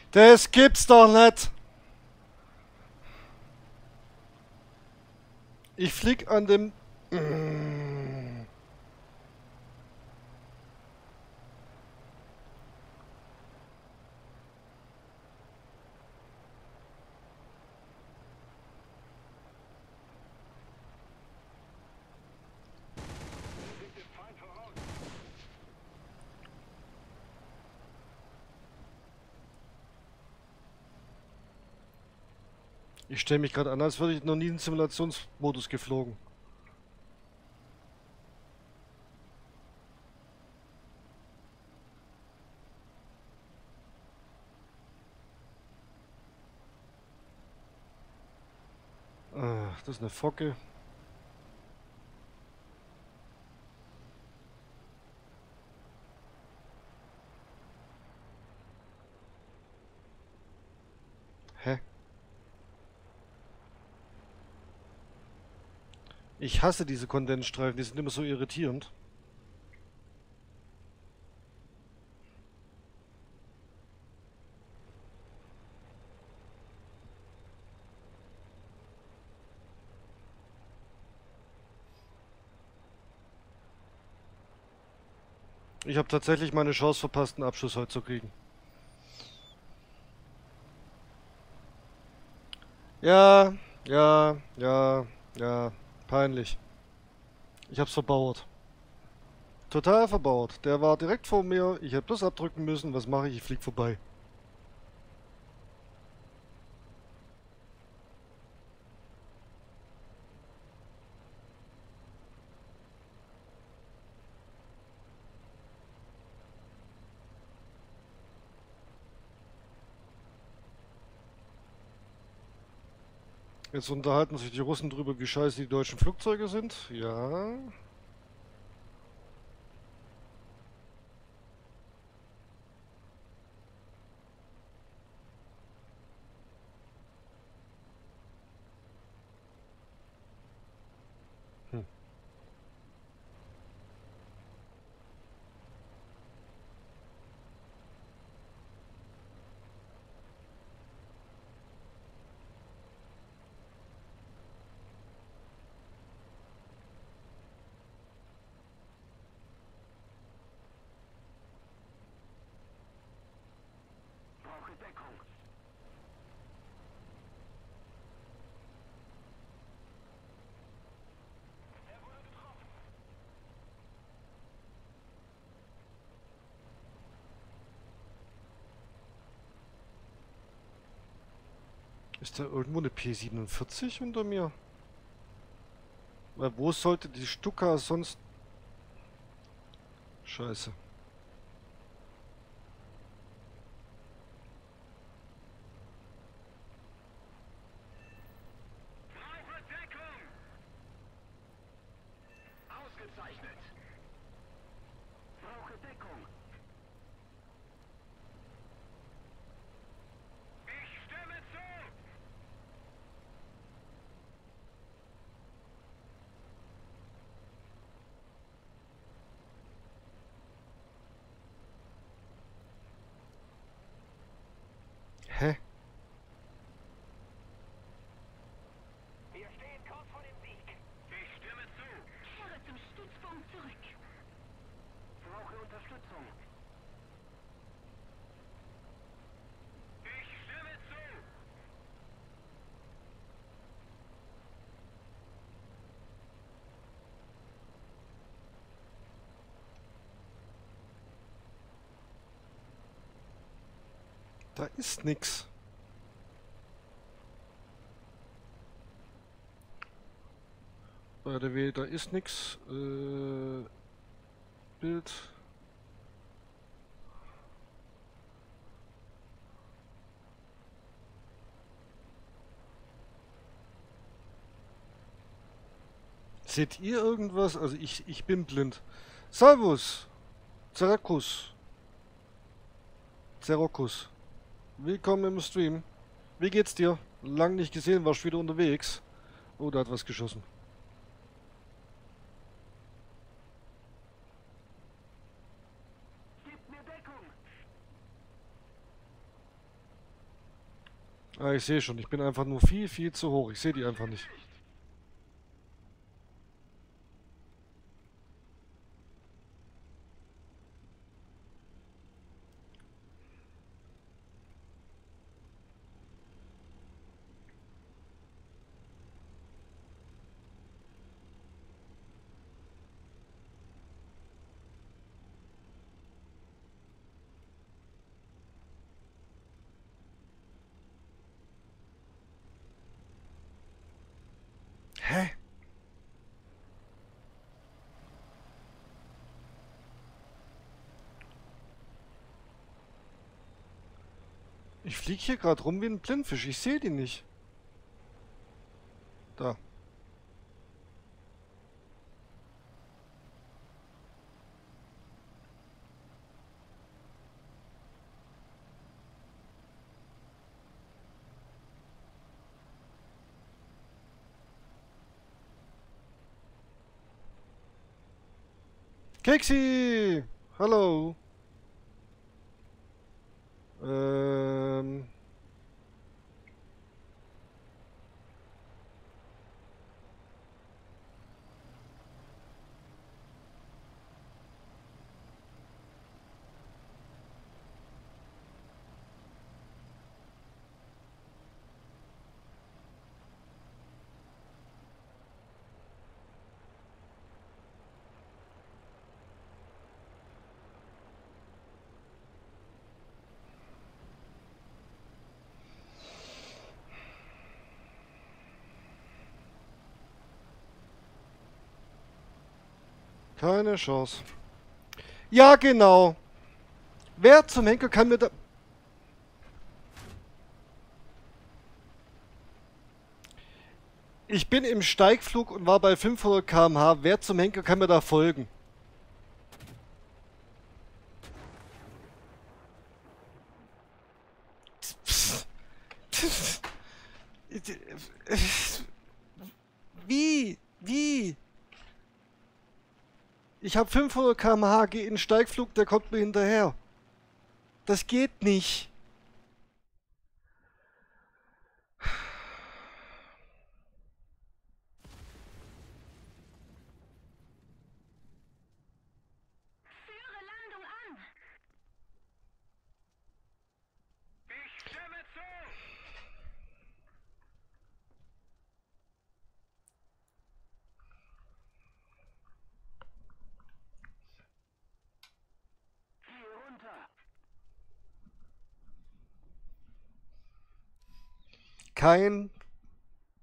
Das gibt's doch nicht. Ich flieg an dem... Ich stelle mich gerade an, als würde ich noch nie in Simulationsmodus geflogen. Ach, das ist eine Focke. Ich hasse diese Kondensstreifen, die sind immer so irritierend. Ich habe tatsächlich meine Chance verpasst, einen Abschuss heute zu kriegen. Ja. Peinlich. Ich hab's verbauert. Total verbauert. Der war direkt vor mir. Ich hätte bloß abdrücken müssen. Was mache ich? Ich flieg vorbei. Jetzt unterhalten sich die Russen drüber, wie scheiße die deutschen Flugzeuge sind. Ja. Ist da irgendwo eine P47 unter mir? Weil wo sollte die Stuka sonst... Scheiße. Da ist nix. Bei der W, da ist nix. Bild. Seht ihr irgendwas? Also ich bin blind. Servus. Zerakus. Zerokus. Willkommen im Stream. Wie geht's dir? Lang nicht gesehen, warst wieder unterwegs. Oh, da hat was geschossen. Gib mir Deckung. Ah, ich sehe schon. Ich bin einfach nur viel, viel zu hoch. Ich sehe die einfach nicht. Ich fliege hier gerade rum wie ein Blindfisch. Ich sehe die nicht. Da. Keksi! Hallo! Keine Chance. Ja, genau. Wer zum Henker kann mir da... Ich bin im Steigflug und war bei 500 km/h. Wer zum Henker kann mir da folgen? Wie? Ich habe 500 km/h, gehe in Steigflug, der kommt mir hinterher. Das geht nicht. Führe Landung an. Ich stimme zu. Kein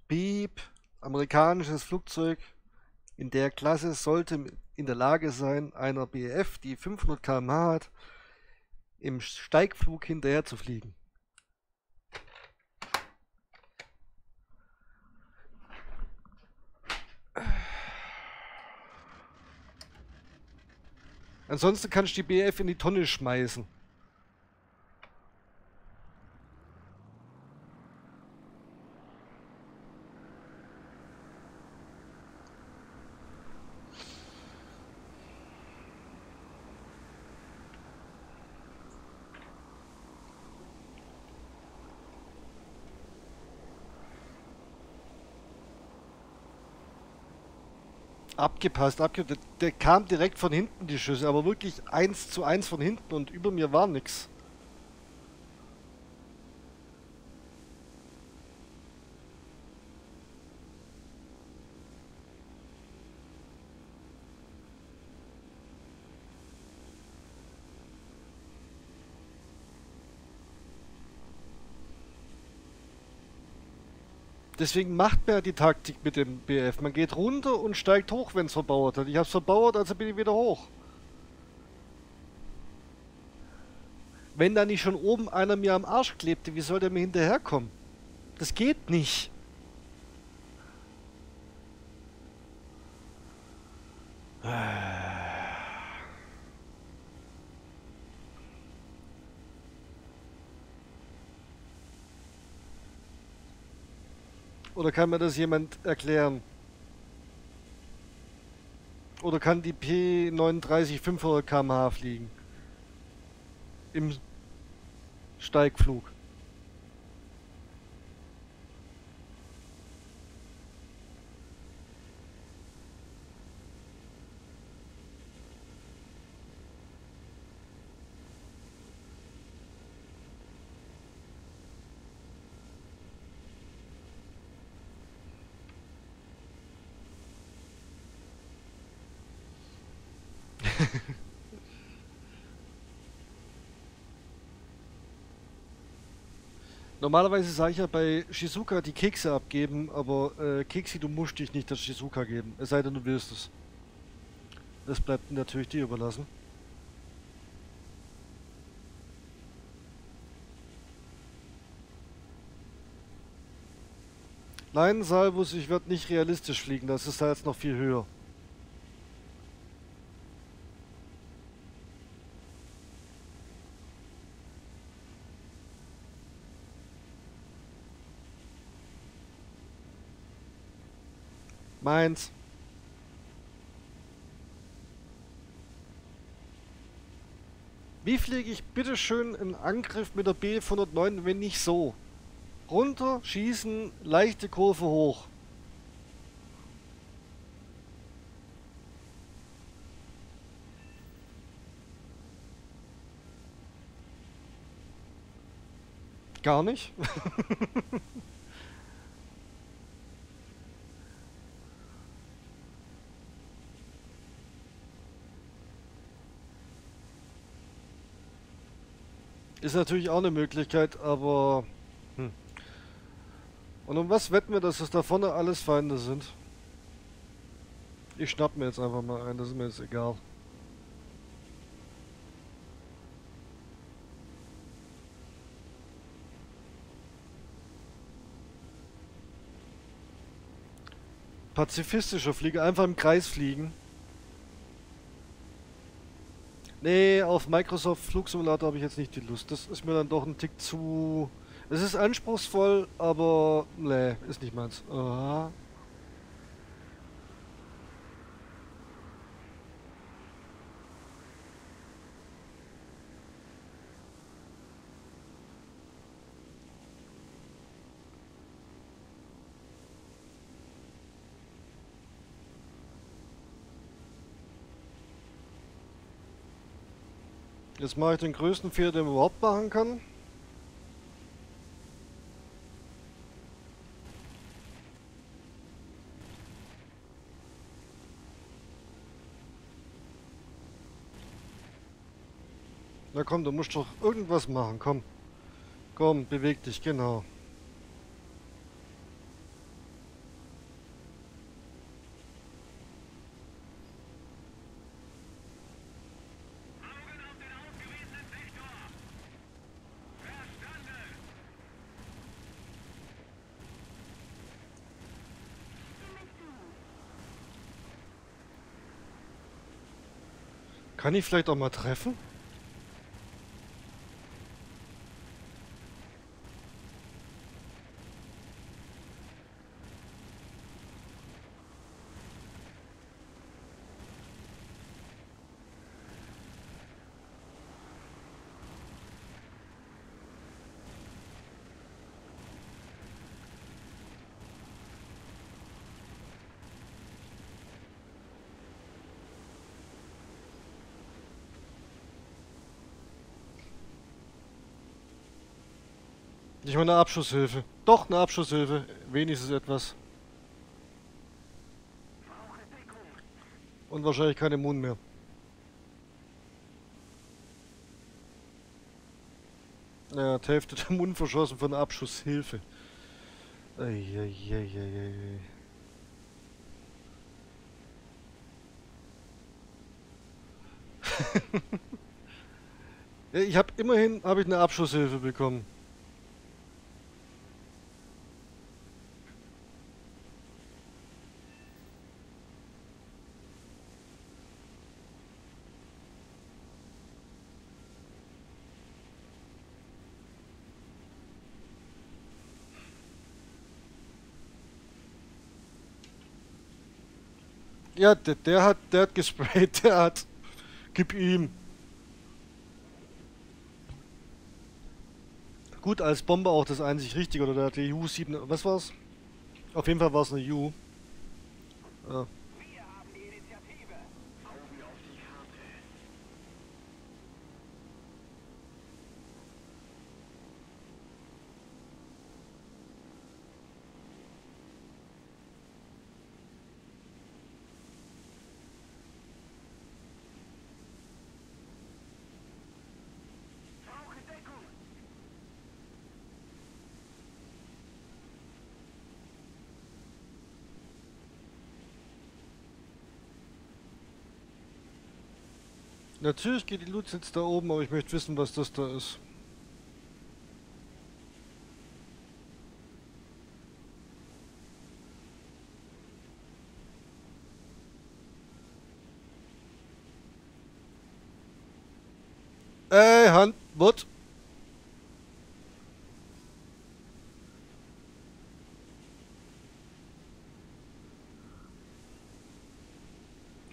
Piep, amerikanisches Flugzeug in der Klasse sollte in der Lage sein, einer BF, die 500 km/h hat, im Steigflug hinterher zu fliegen. Ansonsten kannst du die BF in die Tonne schmeißen. Abgepasst. Der kam direkt von hinten, die Schüsse, aber wirklich 1:1 von hinten und über mir war nichts. Deswegen macht man ja die Taktik mit dem BF. Man geht runter und steigt hoch, wenn es verbauert hat. Ich habe es verbauert, also bin ich wieder hoch. Wenn da nicht schon oben einer mir am Arsch klebte, wie soll der mir hinterherkommen? Das geht nicht. Oder kann mir das jemand erklären? Oder kann die P39 500 km/h fliegen? Im Steigflug. Normalerweise sage ich ja bei Shizuka die Kekse abgeben, aber Keksi, du musst dich nicht das Shizuka geben, es sei denn du willst es. Das bleibt natürlich dir überlassen. Nein, Salvus, ich werde nicht realistisch fliegen, das ist da jetzt noch viel höher. Meins. Wie fliege ich bitte schön in Angriff mit der B409, wenn nicht so? Runter, schießen, leichte Kurve hoch. Gar nicht. Ist natürlich auch eine Möglichkeit, aber... Hm. Und um was wetten wir, dass das da vorne alles Feinde sind? Ich schnapp mir jetzt einfach mal ein, das ist mir jetzt egal. Pazifistischer Flieger, einfach im Kreis fliegen. Nee, auf Microsoft Flugsimulator habe ich jetzt nicht die Lust. Das ist mir dann doch ein Tick zu... Es ist anspruchsvoll, aber... Nee, ist nicht meins. Aha. Jetzt mache ich den größten Fehler, den man überhaupt machen kann. Na komm, du musst doch irgendwas machen, komm. Komm, beweg dich, genau. Kann ich vielleicht auch mal treffen? Ich meine eine Abschusshilfe. Doch, eine Abschusshilfe. Wenigstens etwas. Und wahrscheinlich keine Mund mehr. Naja, die Hälfte der Mund verschossen von der Abschusshilfe. Eieieiei. Ich habe immerhin eine Abschusshilfe bekommen. Ja, der hat gesprayt, gib ihm. Gut, als Bombe auch das einzig Richtige, oder der hat die Ju 7, was war's? Auf jeden Fall war es eine Ju. Ja. Natürlich geht die Loot jetzt da oben, aber ich möchte wissen, was das da ist. Ey, Handbutt.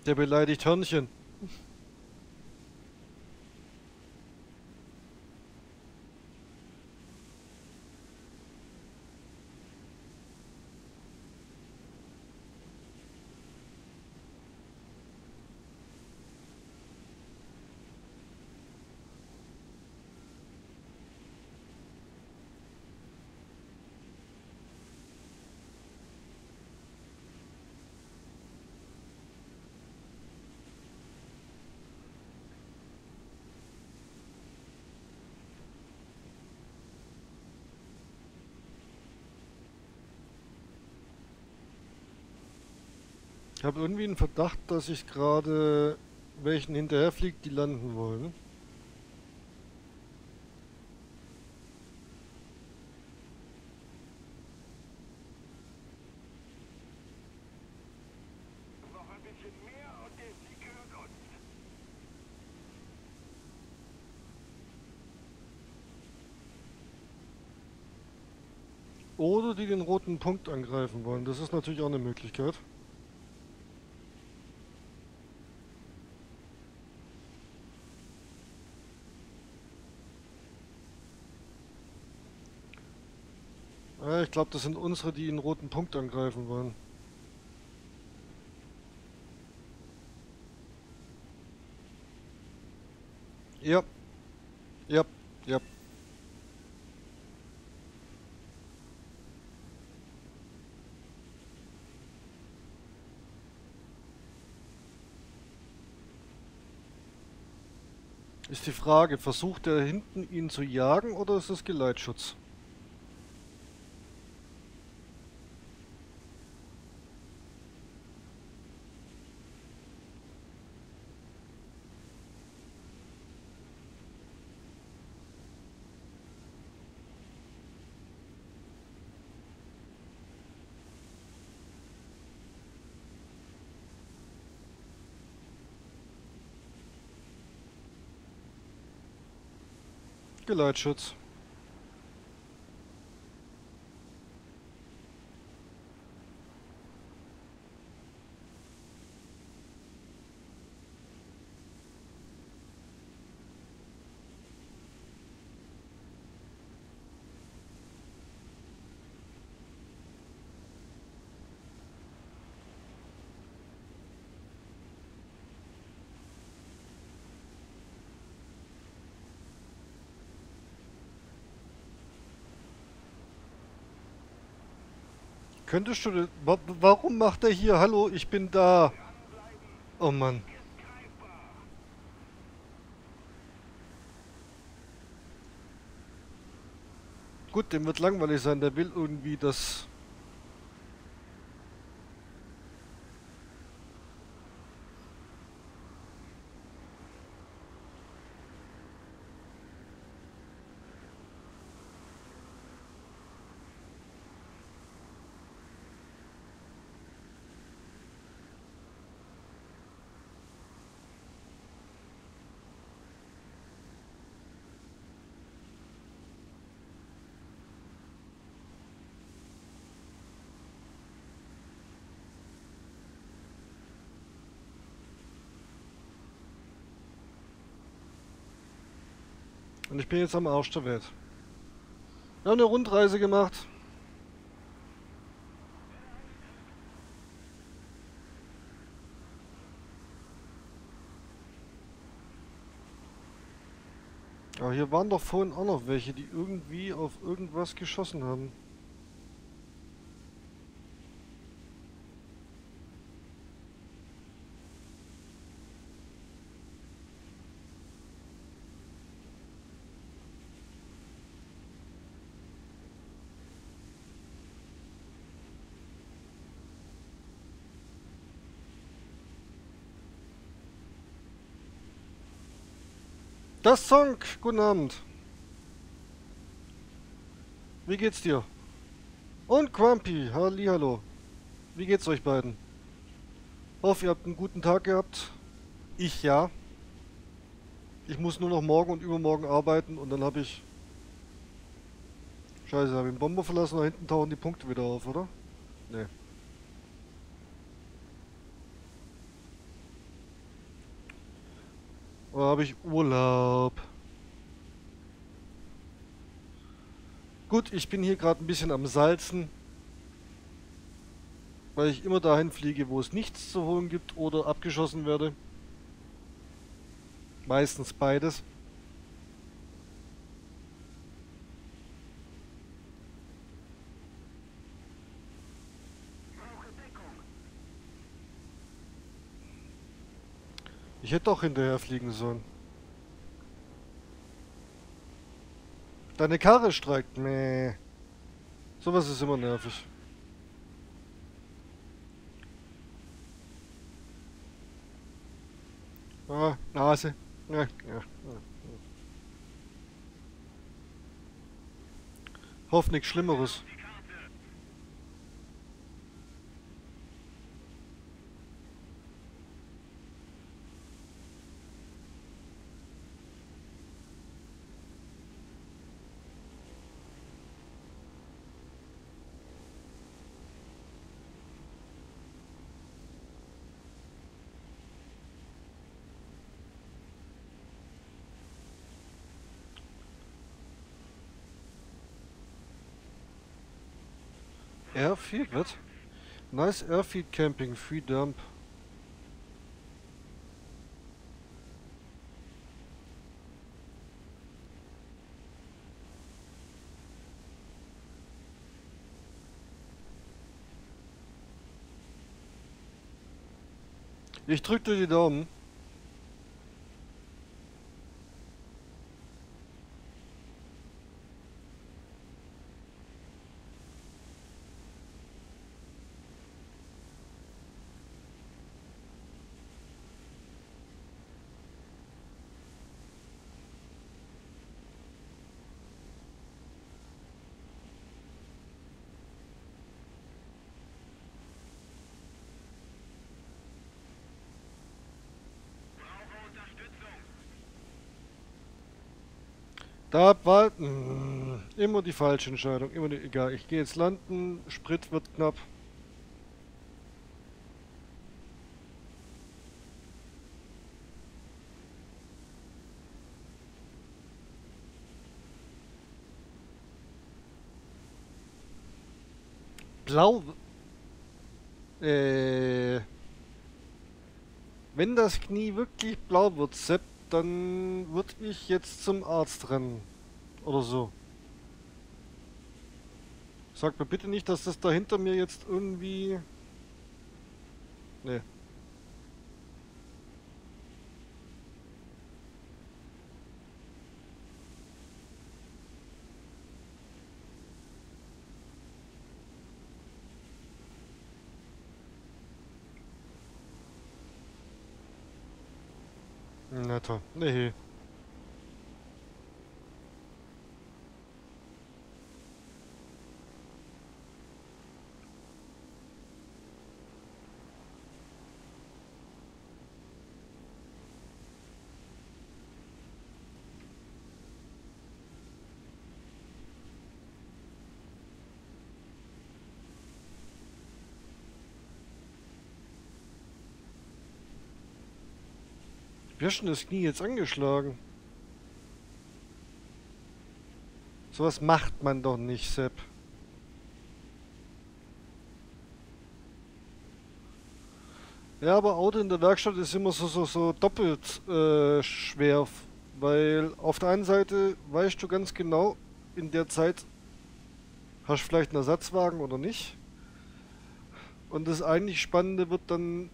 Der beleidigt Hörnchen. Ich habe irgendwie einen Verdacht, dass ich gerade welchen hinterherfliege, die landen wollen. Noch ein bisschen mehr und der Sieg gehört uns. Oder die den roten Punkt angreifen wollen. Das ist natürlich auch eine Möglichkeit. Ich glaube, das sind unsere, die einen roten Punkt angreifen wollen. Ja. Ja. Ja. Ist die Frage, versucht er hinten ihn zu jagen oder ist das Geleitschutz? Geleitschutz. Könntest du... Warum macht er hier? Hallo, ich bin da. Oh Mann. Gut, dem wird langweilig sein. Der will irgendwie das... Und ich bin jetzt am Arsch der Welt. Wir haben eine Rundreise gemacht. Aber hier waren doch vorhin auch noch welche, die irgendwie auf irgendwas geschossen haben. Das Song, guten Abend. Wie geht's dir? Und Grumpy, hallihallo. Wie geht's euch beiden? Hoffe, ihr habt einen guten Tag gehabt. Ich ja. Ich muss nur noch morgen und übermorgen arbeiten und dann habe ich... Scheiße, habe ich den Bomber verlassen, da hinten tauchen die Punkte wieder auf, oder? Nee. Oder habe ich Urlaub? Gut, ich bin hier gerade ein bisschen am Salzen, weil ich immer dahin fliege, wo es nichts zu holen gibt oder abgeschossen werde. Meistens beides. Ich hätte doch hinterher fliegen sollen. Deine Karre streikt. Nee. Sowas ist immer nervig. Ah, Nase. Ja, ja, ja. Hoff nichts Schlimmeres. Airfield, was? Nice Airfield Camping, Free Dump. Ich drück dir die Daumen. Da warten. Immer die falsche Entscheidung. Immer die, egal. Ich gehe jetzt landen. Sprit wird knapp. Blau. Wenn das Knie wirklich blau wird, Sepp, dann würde ich jetzt zum Arzt rennen. Oder so. Sag mir bitte nicht, dass das da hinter mir jetzt irgendwie... Nee. Na toll, nee. Wie ist denn das Knie jetzt angeschlagen? Sowas macht man doch nicht, Sepp. Ja, aber Auto in der Werkstatt ist immer so doppelt schwer, weil auf der einen Seite weißt du ganz genau, in der Zeit hast du vielleicht einen Ersatzwagen oder nicht. Und das eigentlich Spannende wird dann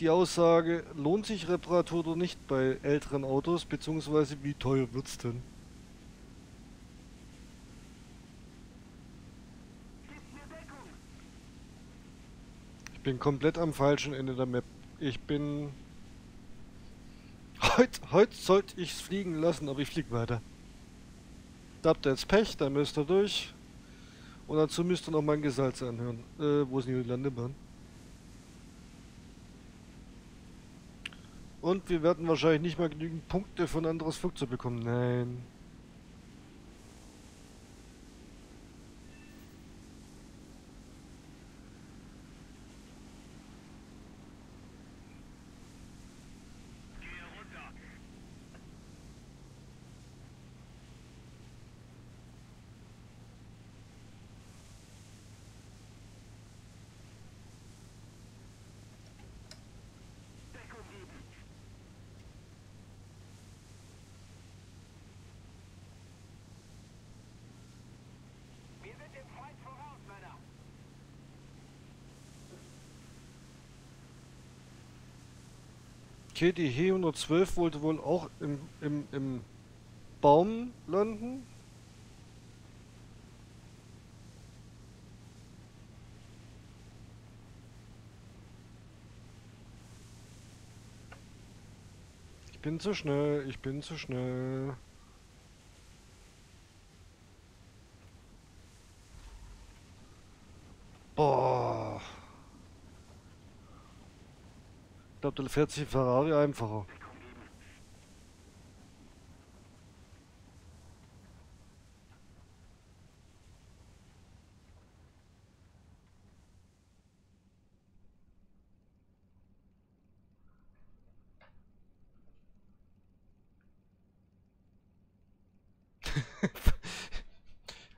die Aussage, lohnt sich Reparatur oder nicht bei älteren Autos, beziehungsweise wie teuer wird's denn? Ich bin komplett am falschen Ende der Map. Ich bin... Heute sollte ich's fliegen lassen, aber ich flieg weiter. Da habt ihr jetzt Pech, da müsst ihr durch. Und dazu müsst ihr noch mein Gesalz anhören. Wo ist denn die Landebahn? Und wir werden wahrscheinlich nicht mal genügend Punkte von anderes Flugzeug bekommen. Nein. Okay, die He-112 wollte wohl auch im Baum landen. Ich bin zu schnell, ich bin zu schnell. Boah. Ich glaube, da fährt sich ein Ferrari einfacher.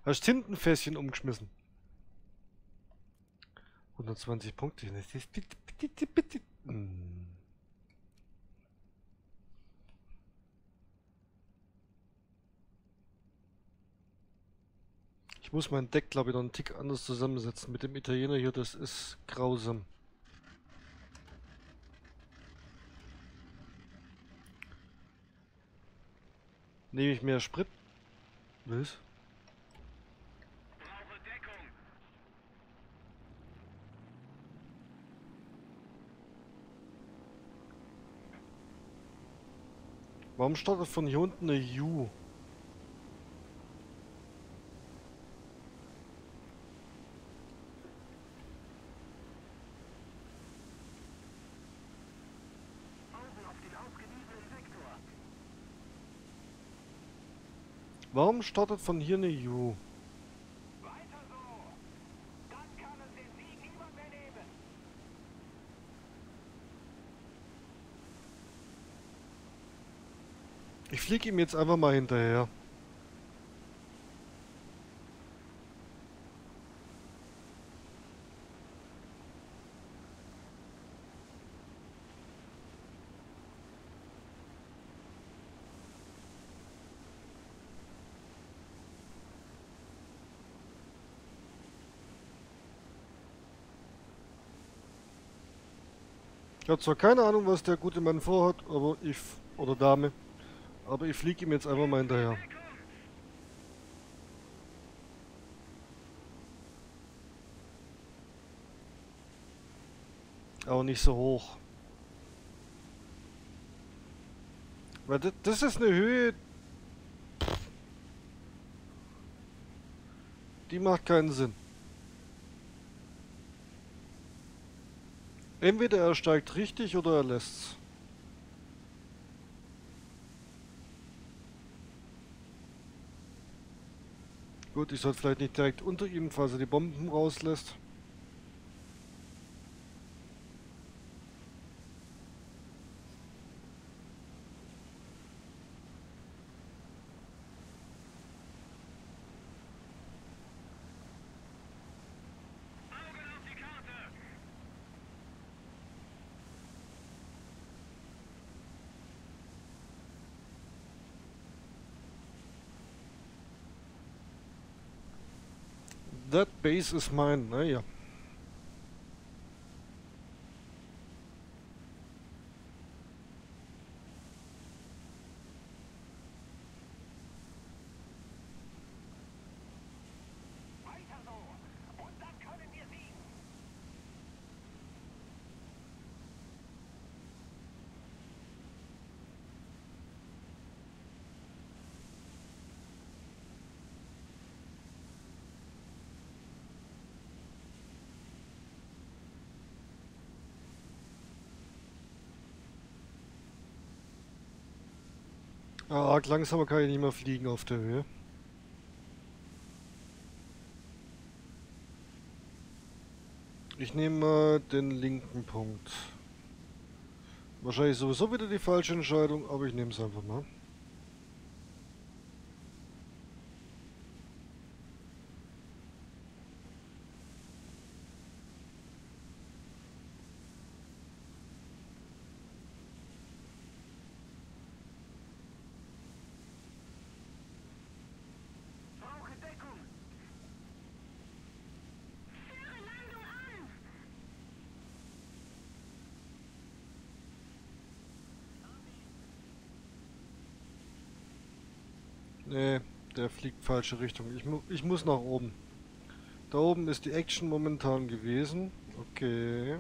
Hast Tintenfässchen umgeschmissen. 120 Punkte. Das ist bitte, bitte, bitte. Ich muss mein Deck, glaube ich, noch einen Tick anders zusammensetzen. Mit dem Italiener hier, das ist grausam. Nehme ich mehr Sprit? Was? Warum startet von hier unten eine Ju? Warum startet von hier eine Ju? Ich fliege ihm jetzt einfach mal hinterher. Ich habe zwar keine Ahnung, was der gute Mann vorhat, aber ich... oder Dame... aber ich fliege ihm jetzt einfach mal hinterher. Aber nicht so hoch. Weil das ist eine Höhe... die macht keinen Sinn. Entweder er steigt richtig oder er lässt's. Gut, ich sollte vielleicht nicht direkt unter ihm, falls er die Bomben rauslässt. That base is mine, naja. Ja, arg langsamer kann ich nicht mehr fliegen auf der Höhe. Ich nehme den linken Punkt. Wahrscheinlich sowieso wieder die falsche Entscheidung, aber ich nehme es einfach mal. Nee, der fliegt falsche Richtung. Ich muss nach oben. Da oben ist die Action momentan gewesen. Okay.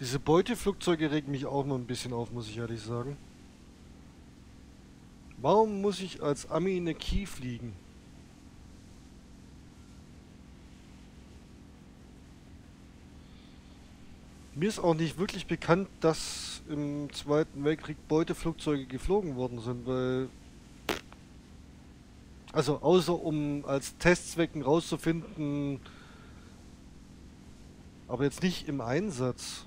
Diese Beuteflugzeuge regen mich auch mal ein bisschen auf, muss ich ehrlich sagen. Warum muss ich als Ami in eine Key fliegen? Mir ist auch nicht wirklich bekannt, dass im Zweiten Weltkrieg Beuteflugzeuge geflogen worden sind, weil... Also außer um als Testzwecken rauszufinden, aber jetzt nicht im Einsatz.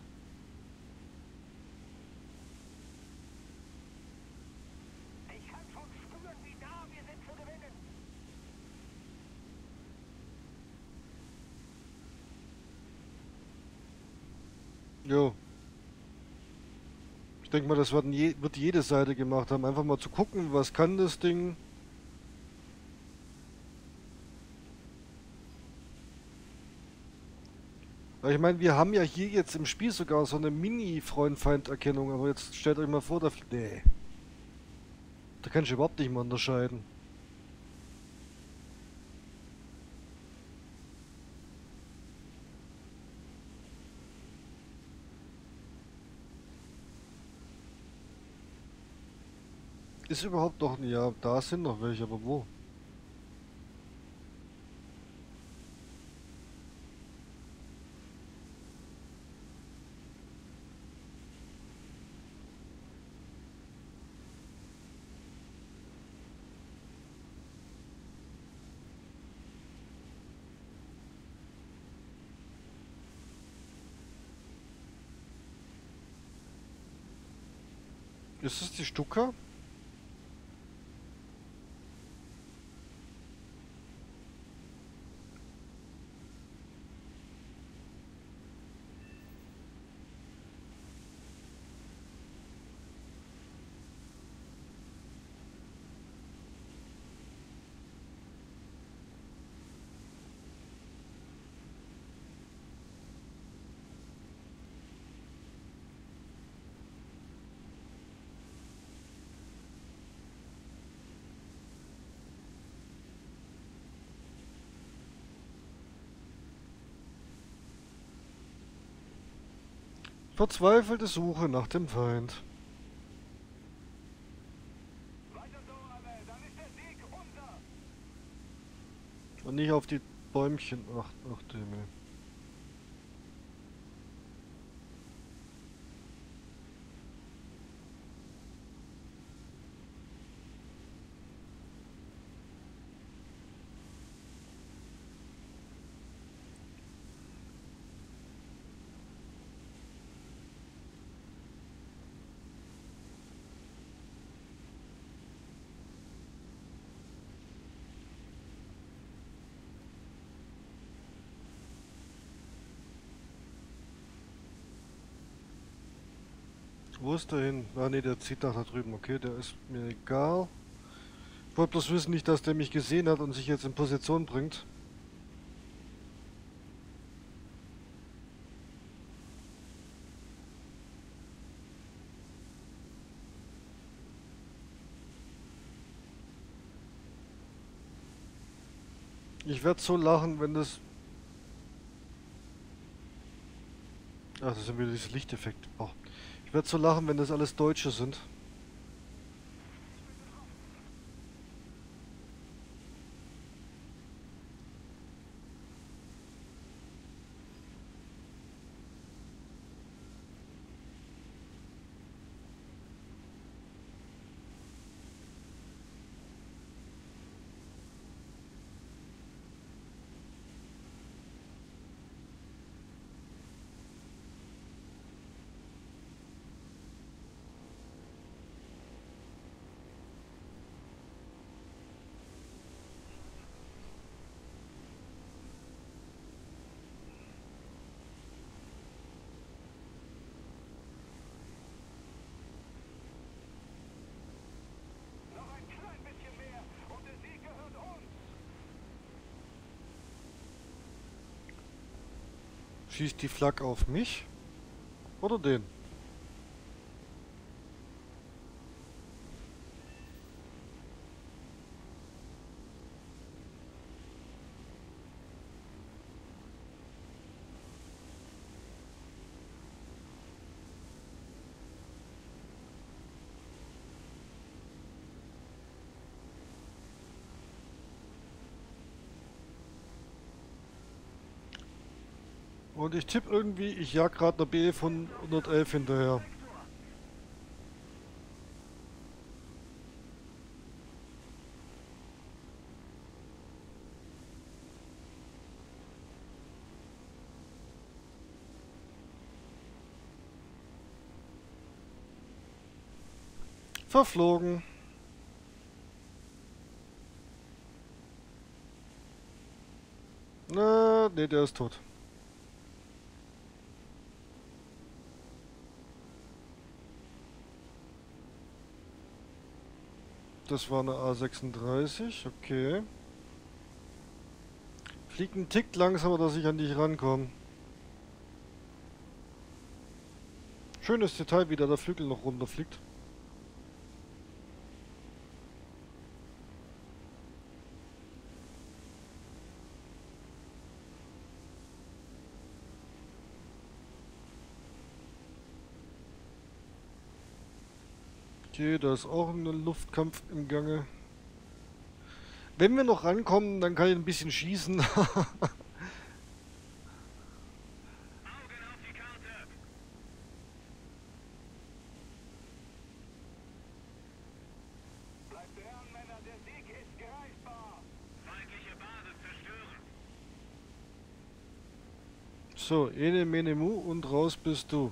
Jo. Ich denke mal, das wird jede Seite gemacht haben. Einfach mal zu gucken, was kann das Ding. Ich meine, wir haben ja hier jetzt im Spiel sogar so eine Mini-Freund-Feind-Erkennung. Aber jetzt stellt euch mal vor, da... Nee. Da kann ich überhaupt nicht mehr unterscheiden. Ist überhaupt noch... Ja, da sind noch welche, aber wo? Ist es die Stuka? Verzweifelte Suche nach dem Feind. Und nicht auf die Bäumchen achten. Wo ist der hin? Ah ne, der zieht nach da drüben. Okay, der ist mir egal. Ich wollte bloß wissen, nicht, dass der mich gesehen hat und sich jetzt in Position bringt. Ich werde so lachen, wenn das... Ach, das sind wieder diese Lichteffekte. Oh. Ich werde so lachen, wenn das alles Deutsche sind. Schießt die Flak auf mich? Oder den? Und ich tippe irgendwie, ich jag gerade einer BF111 hinterher. Verflogen. Na, nee, der ist tot. Das war eine A36, okay. Fliegt ein Tick langsamer, dass ich an dich rankomme. Schönes Detail, wie da der Flügel noch runterfliegt. Okay, da ist auch ein Luftkampf im Gange. Wenn wir noch rankommen, dann kann ich ein bisschen schießen. So, ene mene mu und raus bist du.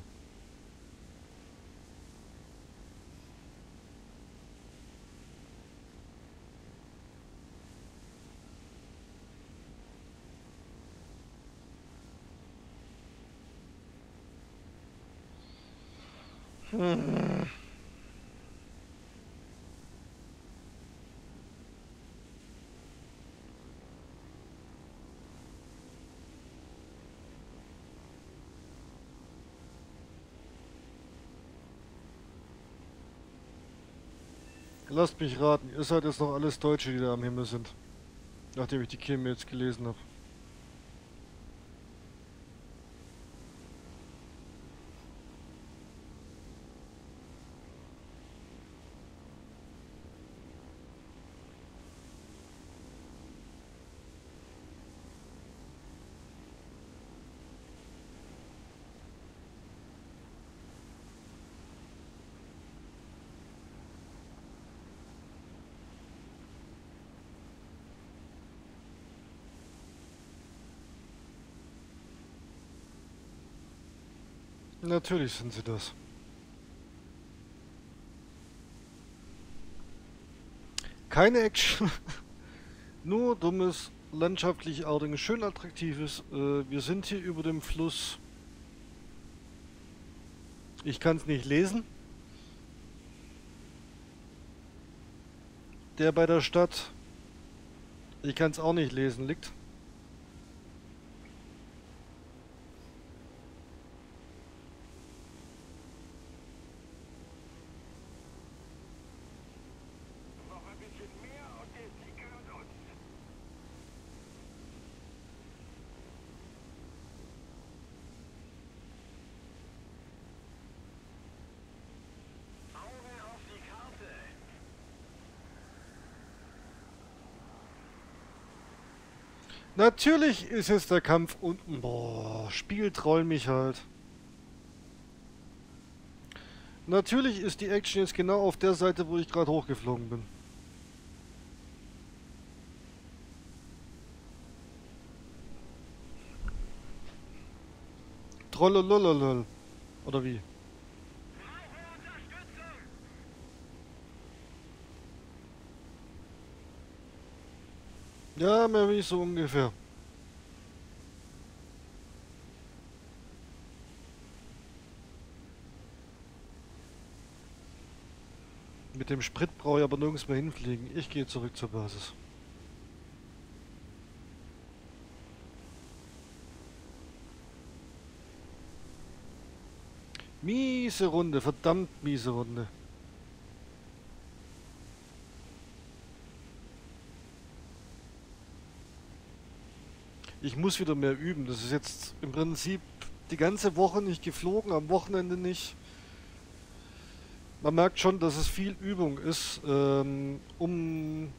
Lasst mich raten, ihr seid jetzt noch alles Deutsche, die da am Himmel sind. Nachdem ich die Kimme jetzt gelesen habe. Natürlich sind sie das. Keine Action, nur dummes, landschaftlich allerdings schön attraktives. Wir sind hier über dem Fluss. Ich kann es nicht lesen. Der bei der Stadt, ich kann es auch nicht lesen, liegt. Natürlich ist es der Kampf unten. Boah, Spiel troll mich halt. Natürlich ist die Action jetzt genau auf der Seite, wo ich gerade hochgeflogen bin. Trollolololol. Oder wie? Ja, Mary, so ungefähr. Mit dem Sprit brauche ich aber nirgends mehr hinfliegen. Ich gehe zurück zur Basis. Miese Runde, verdammt miese Runde. Ich muss wieder mehr üben. Das ist jetzt im Prinzip die ganze Woche nicht geflogen, am Wochenende nicht. Man merkt schon, dass es viel Übung ist, um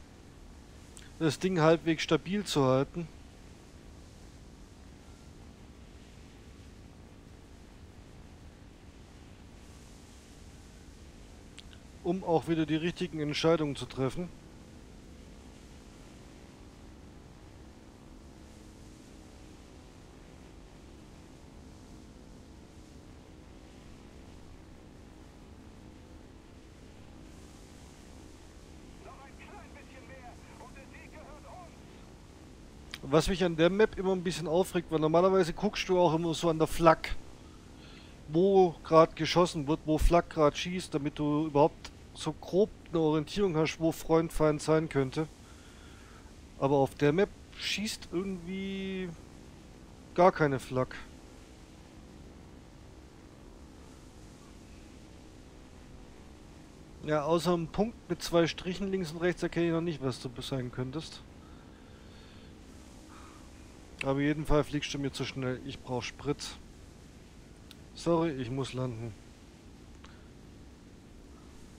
das Ding halbwegs stabil zu halten. Um auch wieder die richtigen Entscheidungen zu treffen. Was mich an der Map immer ein bisschen aufregt, weil normalerweise guckst du auch immer so an der Flak, wo gerade geschossen wird, wo Flak gerade schießt, damit du überhaupt so grob eine Orientierung hast, wo Freund, Feind sein könnte. Aber auf der Map schießt irgendwie gar keine Flak. Ja, außer einem Punkt mit zwei Strichen links und rechts erkenne ich noch nicht, was du sein könntest. Aber jeden Fall fliegst du mir zu schnell. Ich brauche Sprit. Sorry, ich muss landen.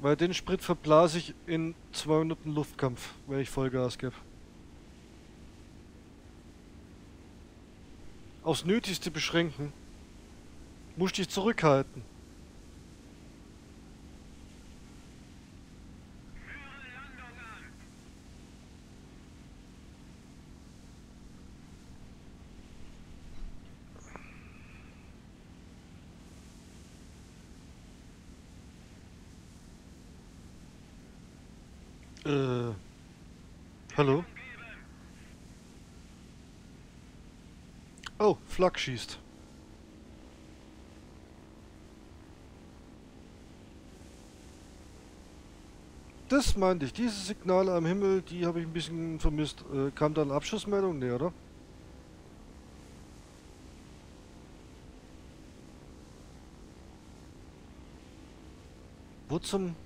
Weil den Sprit verblase ich in 2 Minuten Luftkampf, wenn ich Vollgas gebe. Aufs Nötigste beschränken. Musst dich zurückhalten. Hallo? Oh, Flak schießt. Das meinte ich, diese Signale am Himmel, die habe ich ein bisschen vermisst. Kam da eine Abschussmeldung? Nee, oder? Wo zum...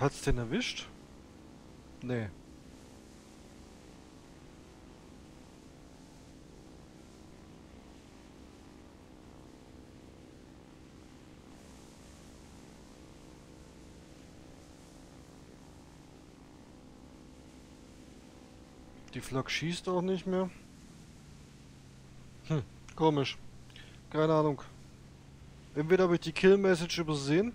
Hat's denn erwischt? Nee. Die Flak schießt auch nicht mehr. Hm, komisch. Keine Ahnung. Entweder habe ich die Kill-Message übersehen.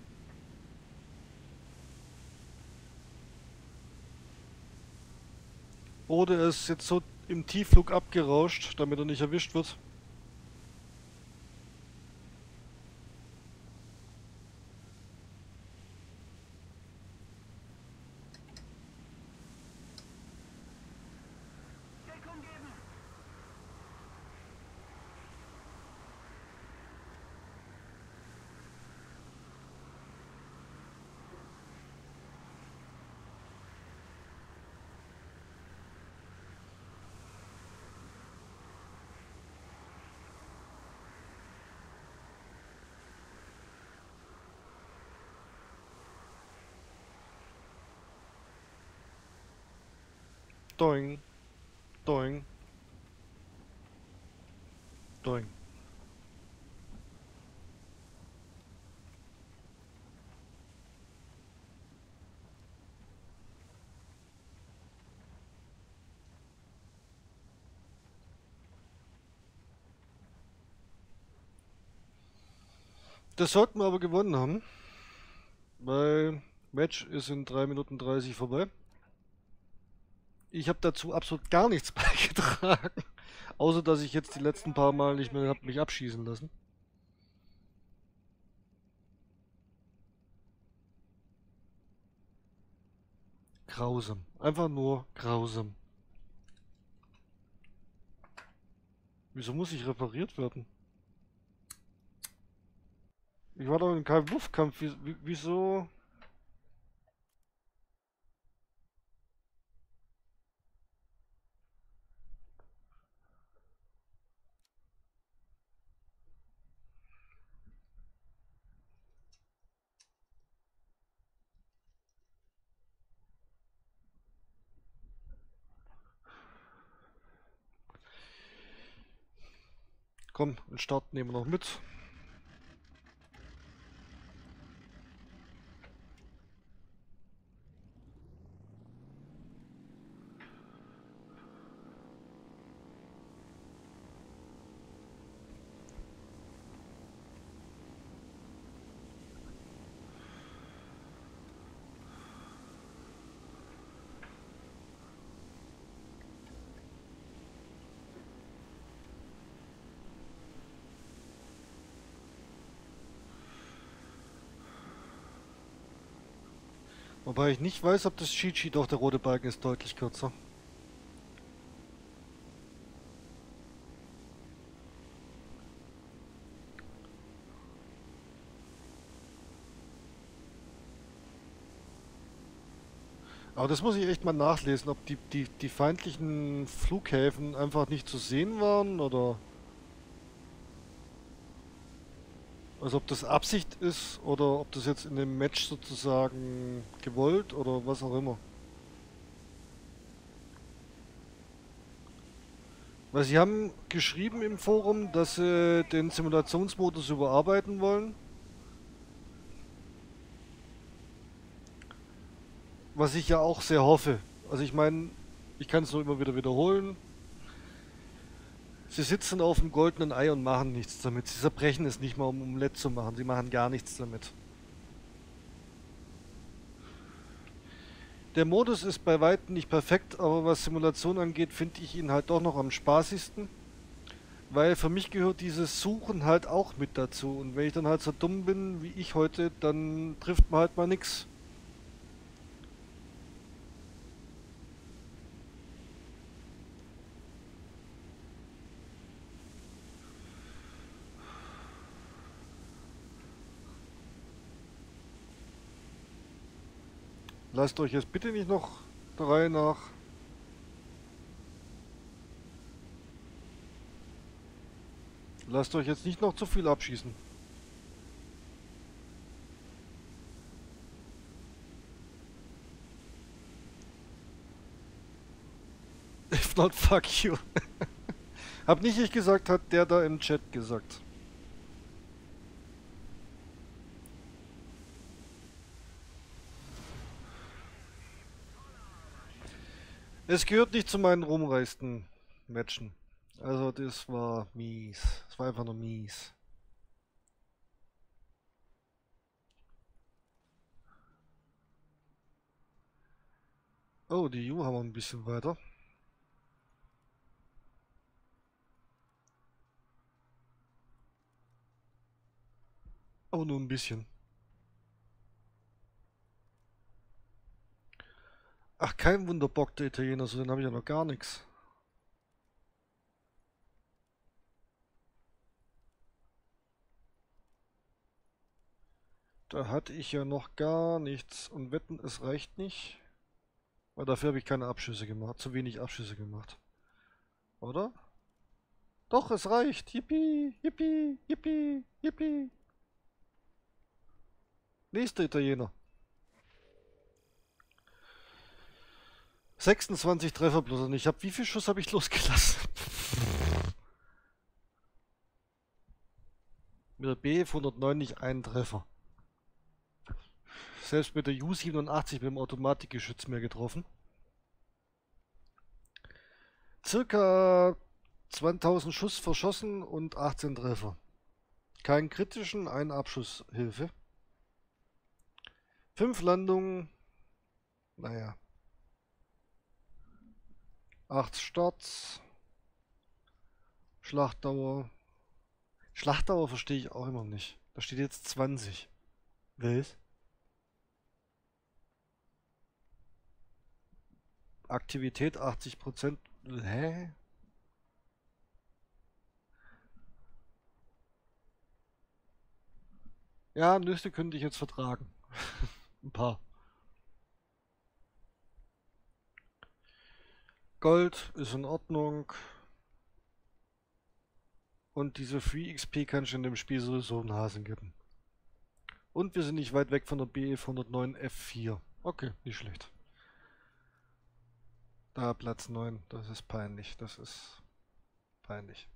Oder er ist jetzt so im Tiefflug abgerauscht, damit er nicht erwischt wird. Doing, doing, doing. Das sollten wir aber gewonnen haben, weil Match ist in 3 Minuten 30 vorbei. Ich habe dazu absolut gar nichts beigetragen, außer dass ich jetzt die letzten paar Mal nicht mehr habe mich abschießen lassen. grausam. Einfach nur grausam. Wieso muss ich repariert werden? Ich war doch in keinem Luftkampf. Wieso? Komm, den Start nehmen wir noch mit. Wobei ich nicht weiß, ob das Cheat-Sheet, doch der rote Balken ist deutlich kürzer. Aber das muss ich echt mal nachlesen, ob die feindlichen Flughäfen einfach nicht zu sehen waren oder... Also ob das Absicht ist oder ob das jetzt in dem Match sozusagen gewollt oder was auch immer. Weil sie haben geschrieben im Forum, dass sie den Simulationsmodus überarbeiten wollen. Was ich ja auch sehr hoffe. Also ich meine, ich kann es nur immer wieder wiederholen. Sie sitzen auf dem goldenen Ei und machen nichts damit. Sie zerbrechen es nicht mal, um Omelette zu machen. Sie machen gar nichts damit. Der Modus ist bei weitem nicht perfekt, aber was Simulation angeht, finde ich ihn halt doch noch am spaßigsten. Weil für mich gehört dieses Suchen halt auch mit dazu. Und wenn ich dann halt so dumm bin, wie ich heute, dann trifft man halt mal nichts. Lasst euch jetzt bitte nicht noch der Reihe nach. Lasst euch jetzt nicht noch zu viel abschießen. If not, fuck you. Hab nicht ich gesagt, hat der da im Chat gesagt. Es gehört nicht zu meinen ruhmreichsten Matchen. Also das war mies. Es war einfach nur mies. Oh, die Ju haben wir ein bisschen weiter. Aber nur ein bisschen. Ach, kein Wunder bockt der Italiener, so den habe ich ja noch gar nichts. Da hatte ich ja noch gar nichts und wetten, es reicht nicht. Weil dafür habe ich keine Abschüsse gemacht, zu wenig Abschüsse gemacht. Oder? Doch, es reicht. Yippie, yippie, yippie, yippie. Nächster Italiener. 26 Treffer bloß und ich habe, wie viel Schuss habe ich losgelassen? Mit der BF109 nicht einen Treffer. Selbst mit der Ju 87 mit dem Automatikgeschütz mehr getroffen. Circa 2000 Schuss verschossen und 18 Treffer. Keinen kritischen, einen Abschusshilfe. 5 Landungen. Naja. 8 Starts, Schlachtdauer. Schlachtdauer verstehe ich auch immer nicht. Da steht jetzt 20. Was? Aktivität 80%. Hä? Ja, Nüsse könnte ich jetzt vertragen. Ein paar. Gold ist in Ordnung. Und diese Free XP kann ich in dem Spiel sowieso einen Hasen geben. Und wir sind nicht weit weg von der BF109 F4. Okay, nicht schlecht. Da Platz 9, das ist peinlich, das ist peinlich.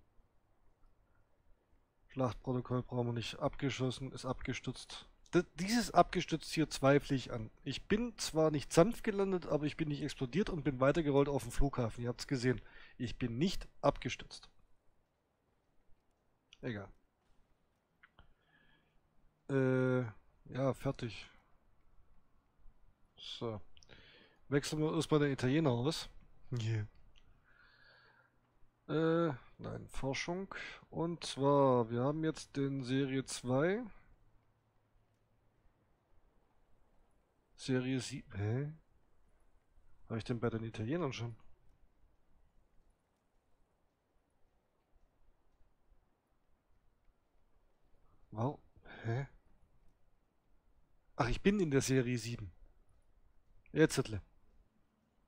Schlachtprotokoll brauchen wir nicht. Abgeschossen, ist abgestützt. Dieses abgestützt hier zweifle ich an. Ich bin zwar nicht sanft gelandet, aber ich bin nicht explodiert und bin weitergerollt auf dem Flughafen. Ihr habt es gesehen. Ich bin nicht abgestützt. Egal. Ja, fertig. So. Wechseln wir erstmal den Italiener aus. Yeah. Nein, Forschung. Und zwar, wir haben jetzt den Serie 2. Serie 7. Hä? Habe ich den bei den Italienern schon? Wow. Hä? Ach, ich bin in der Serie 7. Jetzt Zettle.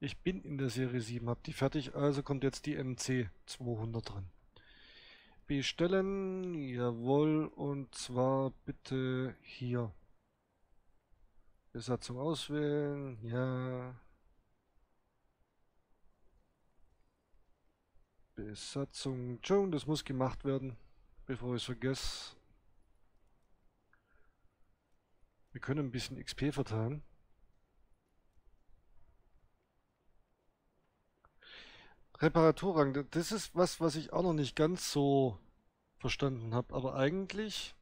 Ich bin in der Serie 7, hab die fertig, also kommt jetzt die MC 200 dran. Bestellen, jawohl, und zwar bitte hier. Besatzung auswählen, ja. Besatzung, schon, das muss gemacht werden, bevor ich es vergesse. Wir können ein bisschen XP verteilen. Reparaturrang, das ist was, was ich auch noch nicht ganz so verstanden habe, aber eigentlich...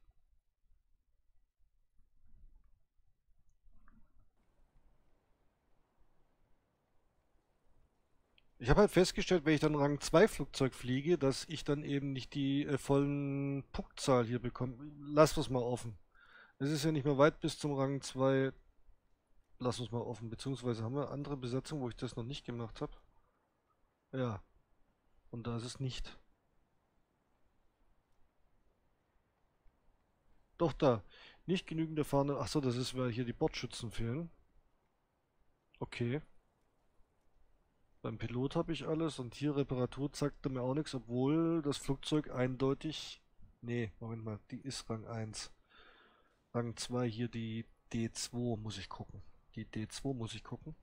Ich habe halt festgestellt, wenn ich dann Rang 2 Flugzeug fliege, dass ich dann eben nicht die vollen Punktzahl hier bekomme. Lass uns mal offen. Es ist ja nicht mehr weit bis zum Rang 2. Lass uns mal offen, beziehungsweise haben wir andere Besatzung, wo ich das noch nicht gemacht habe. Ja. Und da ist es nicht. Doch da. Nicht genügend erfahrene... Achso, das ist, weil hier die Bordschützen fehlen. Okay. Beim Pilot habe ich alles und hier Reparatur zeigte mir auch nichts, obwohl das Flugzeug eindeutig... Nee, Moment mal, die ist Rang 1. Rang 2 hier die D2 muss ich gucken. Die D2 muss ich gucken.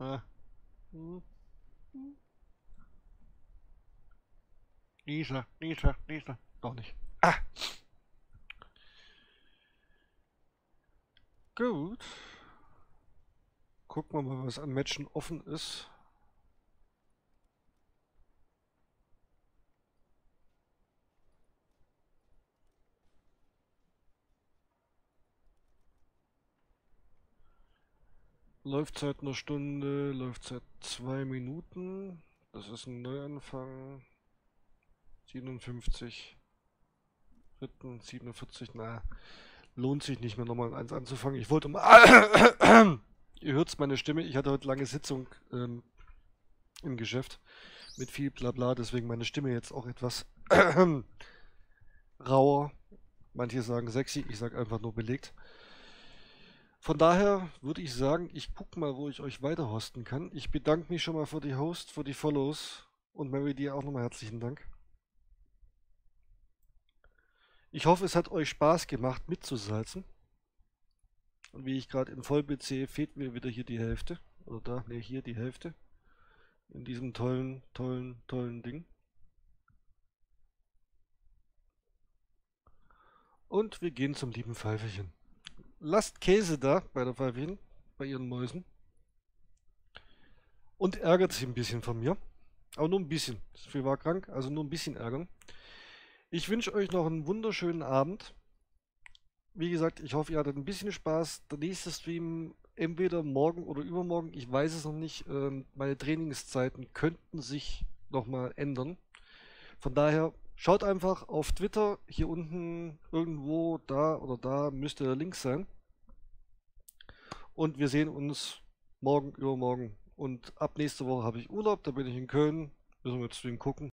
Ah. Lisa. Doch nicht. Ah! Gut. Gucken wir mal, was an Matchen offen ist. Läuft seit einer Stunde, läuft seit 2 Minuten. Das ist ein Neuanfang. 57. Dritten, 47. Na, lohnt sich nicht mehr nochmal eins anzufangen. Ich wollte mal... Ihr hört's meine Stimme. Ich hatte heute lange Sitzung im Geschäft. Mit viel Blabla, deswegen meine Stimme jetzt auch etwas rauer. Manche sagen sexy, ich sag einfach nur belegt. Von daher würde ich sagen, ich guck mal, wo ich euch weiter hosten kann. Ich bedanke mich schon mal für die Host, für die Follows und Mary, dir auch nochmal herzlichen Dank. Ich hoffe, es hat euch Spaß gemacht, mitzusalzen. Und wie ich gerade in Vollbild sehe, fehlt mir wieder hier die Hälfte. Oder da, ne, hier die Hälfte. In diesem tollen, tollen, tollen Ding. Und wir gehen zum lieben Pfeifelchen. Lasst Käse da bei der Pfeifelchen, bei ihren Mäusen. Und ärgert sich ein bisschen von mir. Aber nur ein bisschen. Sie war krank, also nur ein bisschen ärgern. Ich wünsche euch noch einen wunderschönen Abend. Wie gesagt, ich hoffe, ihr hattet ein bisschen Spaß. Der nächste Stream entweder morgen oder übermorgen, ich weiß es noch nicht. Meine Trainingszeiten könnten sich nochmal ändern. Von daher... Schaut einfach auf Twitter, hier unten irgendwo, da oder da müsste der Link sein. Und wir sehen uns morgen, übermorgen. Und ab nächste Woche habe ich Urlaub, da bin ich in Köln. Müssen wir jetzt zu ihm gucken.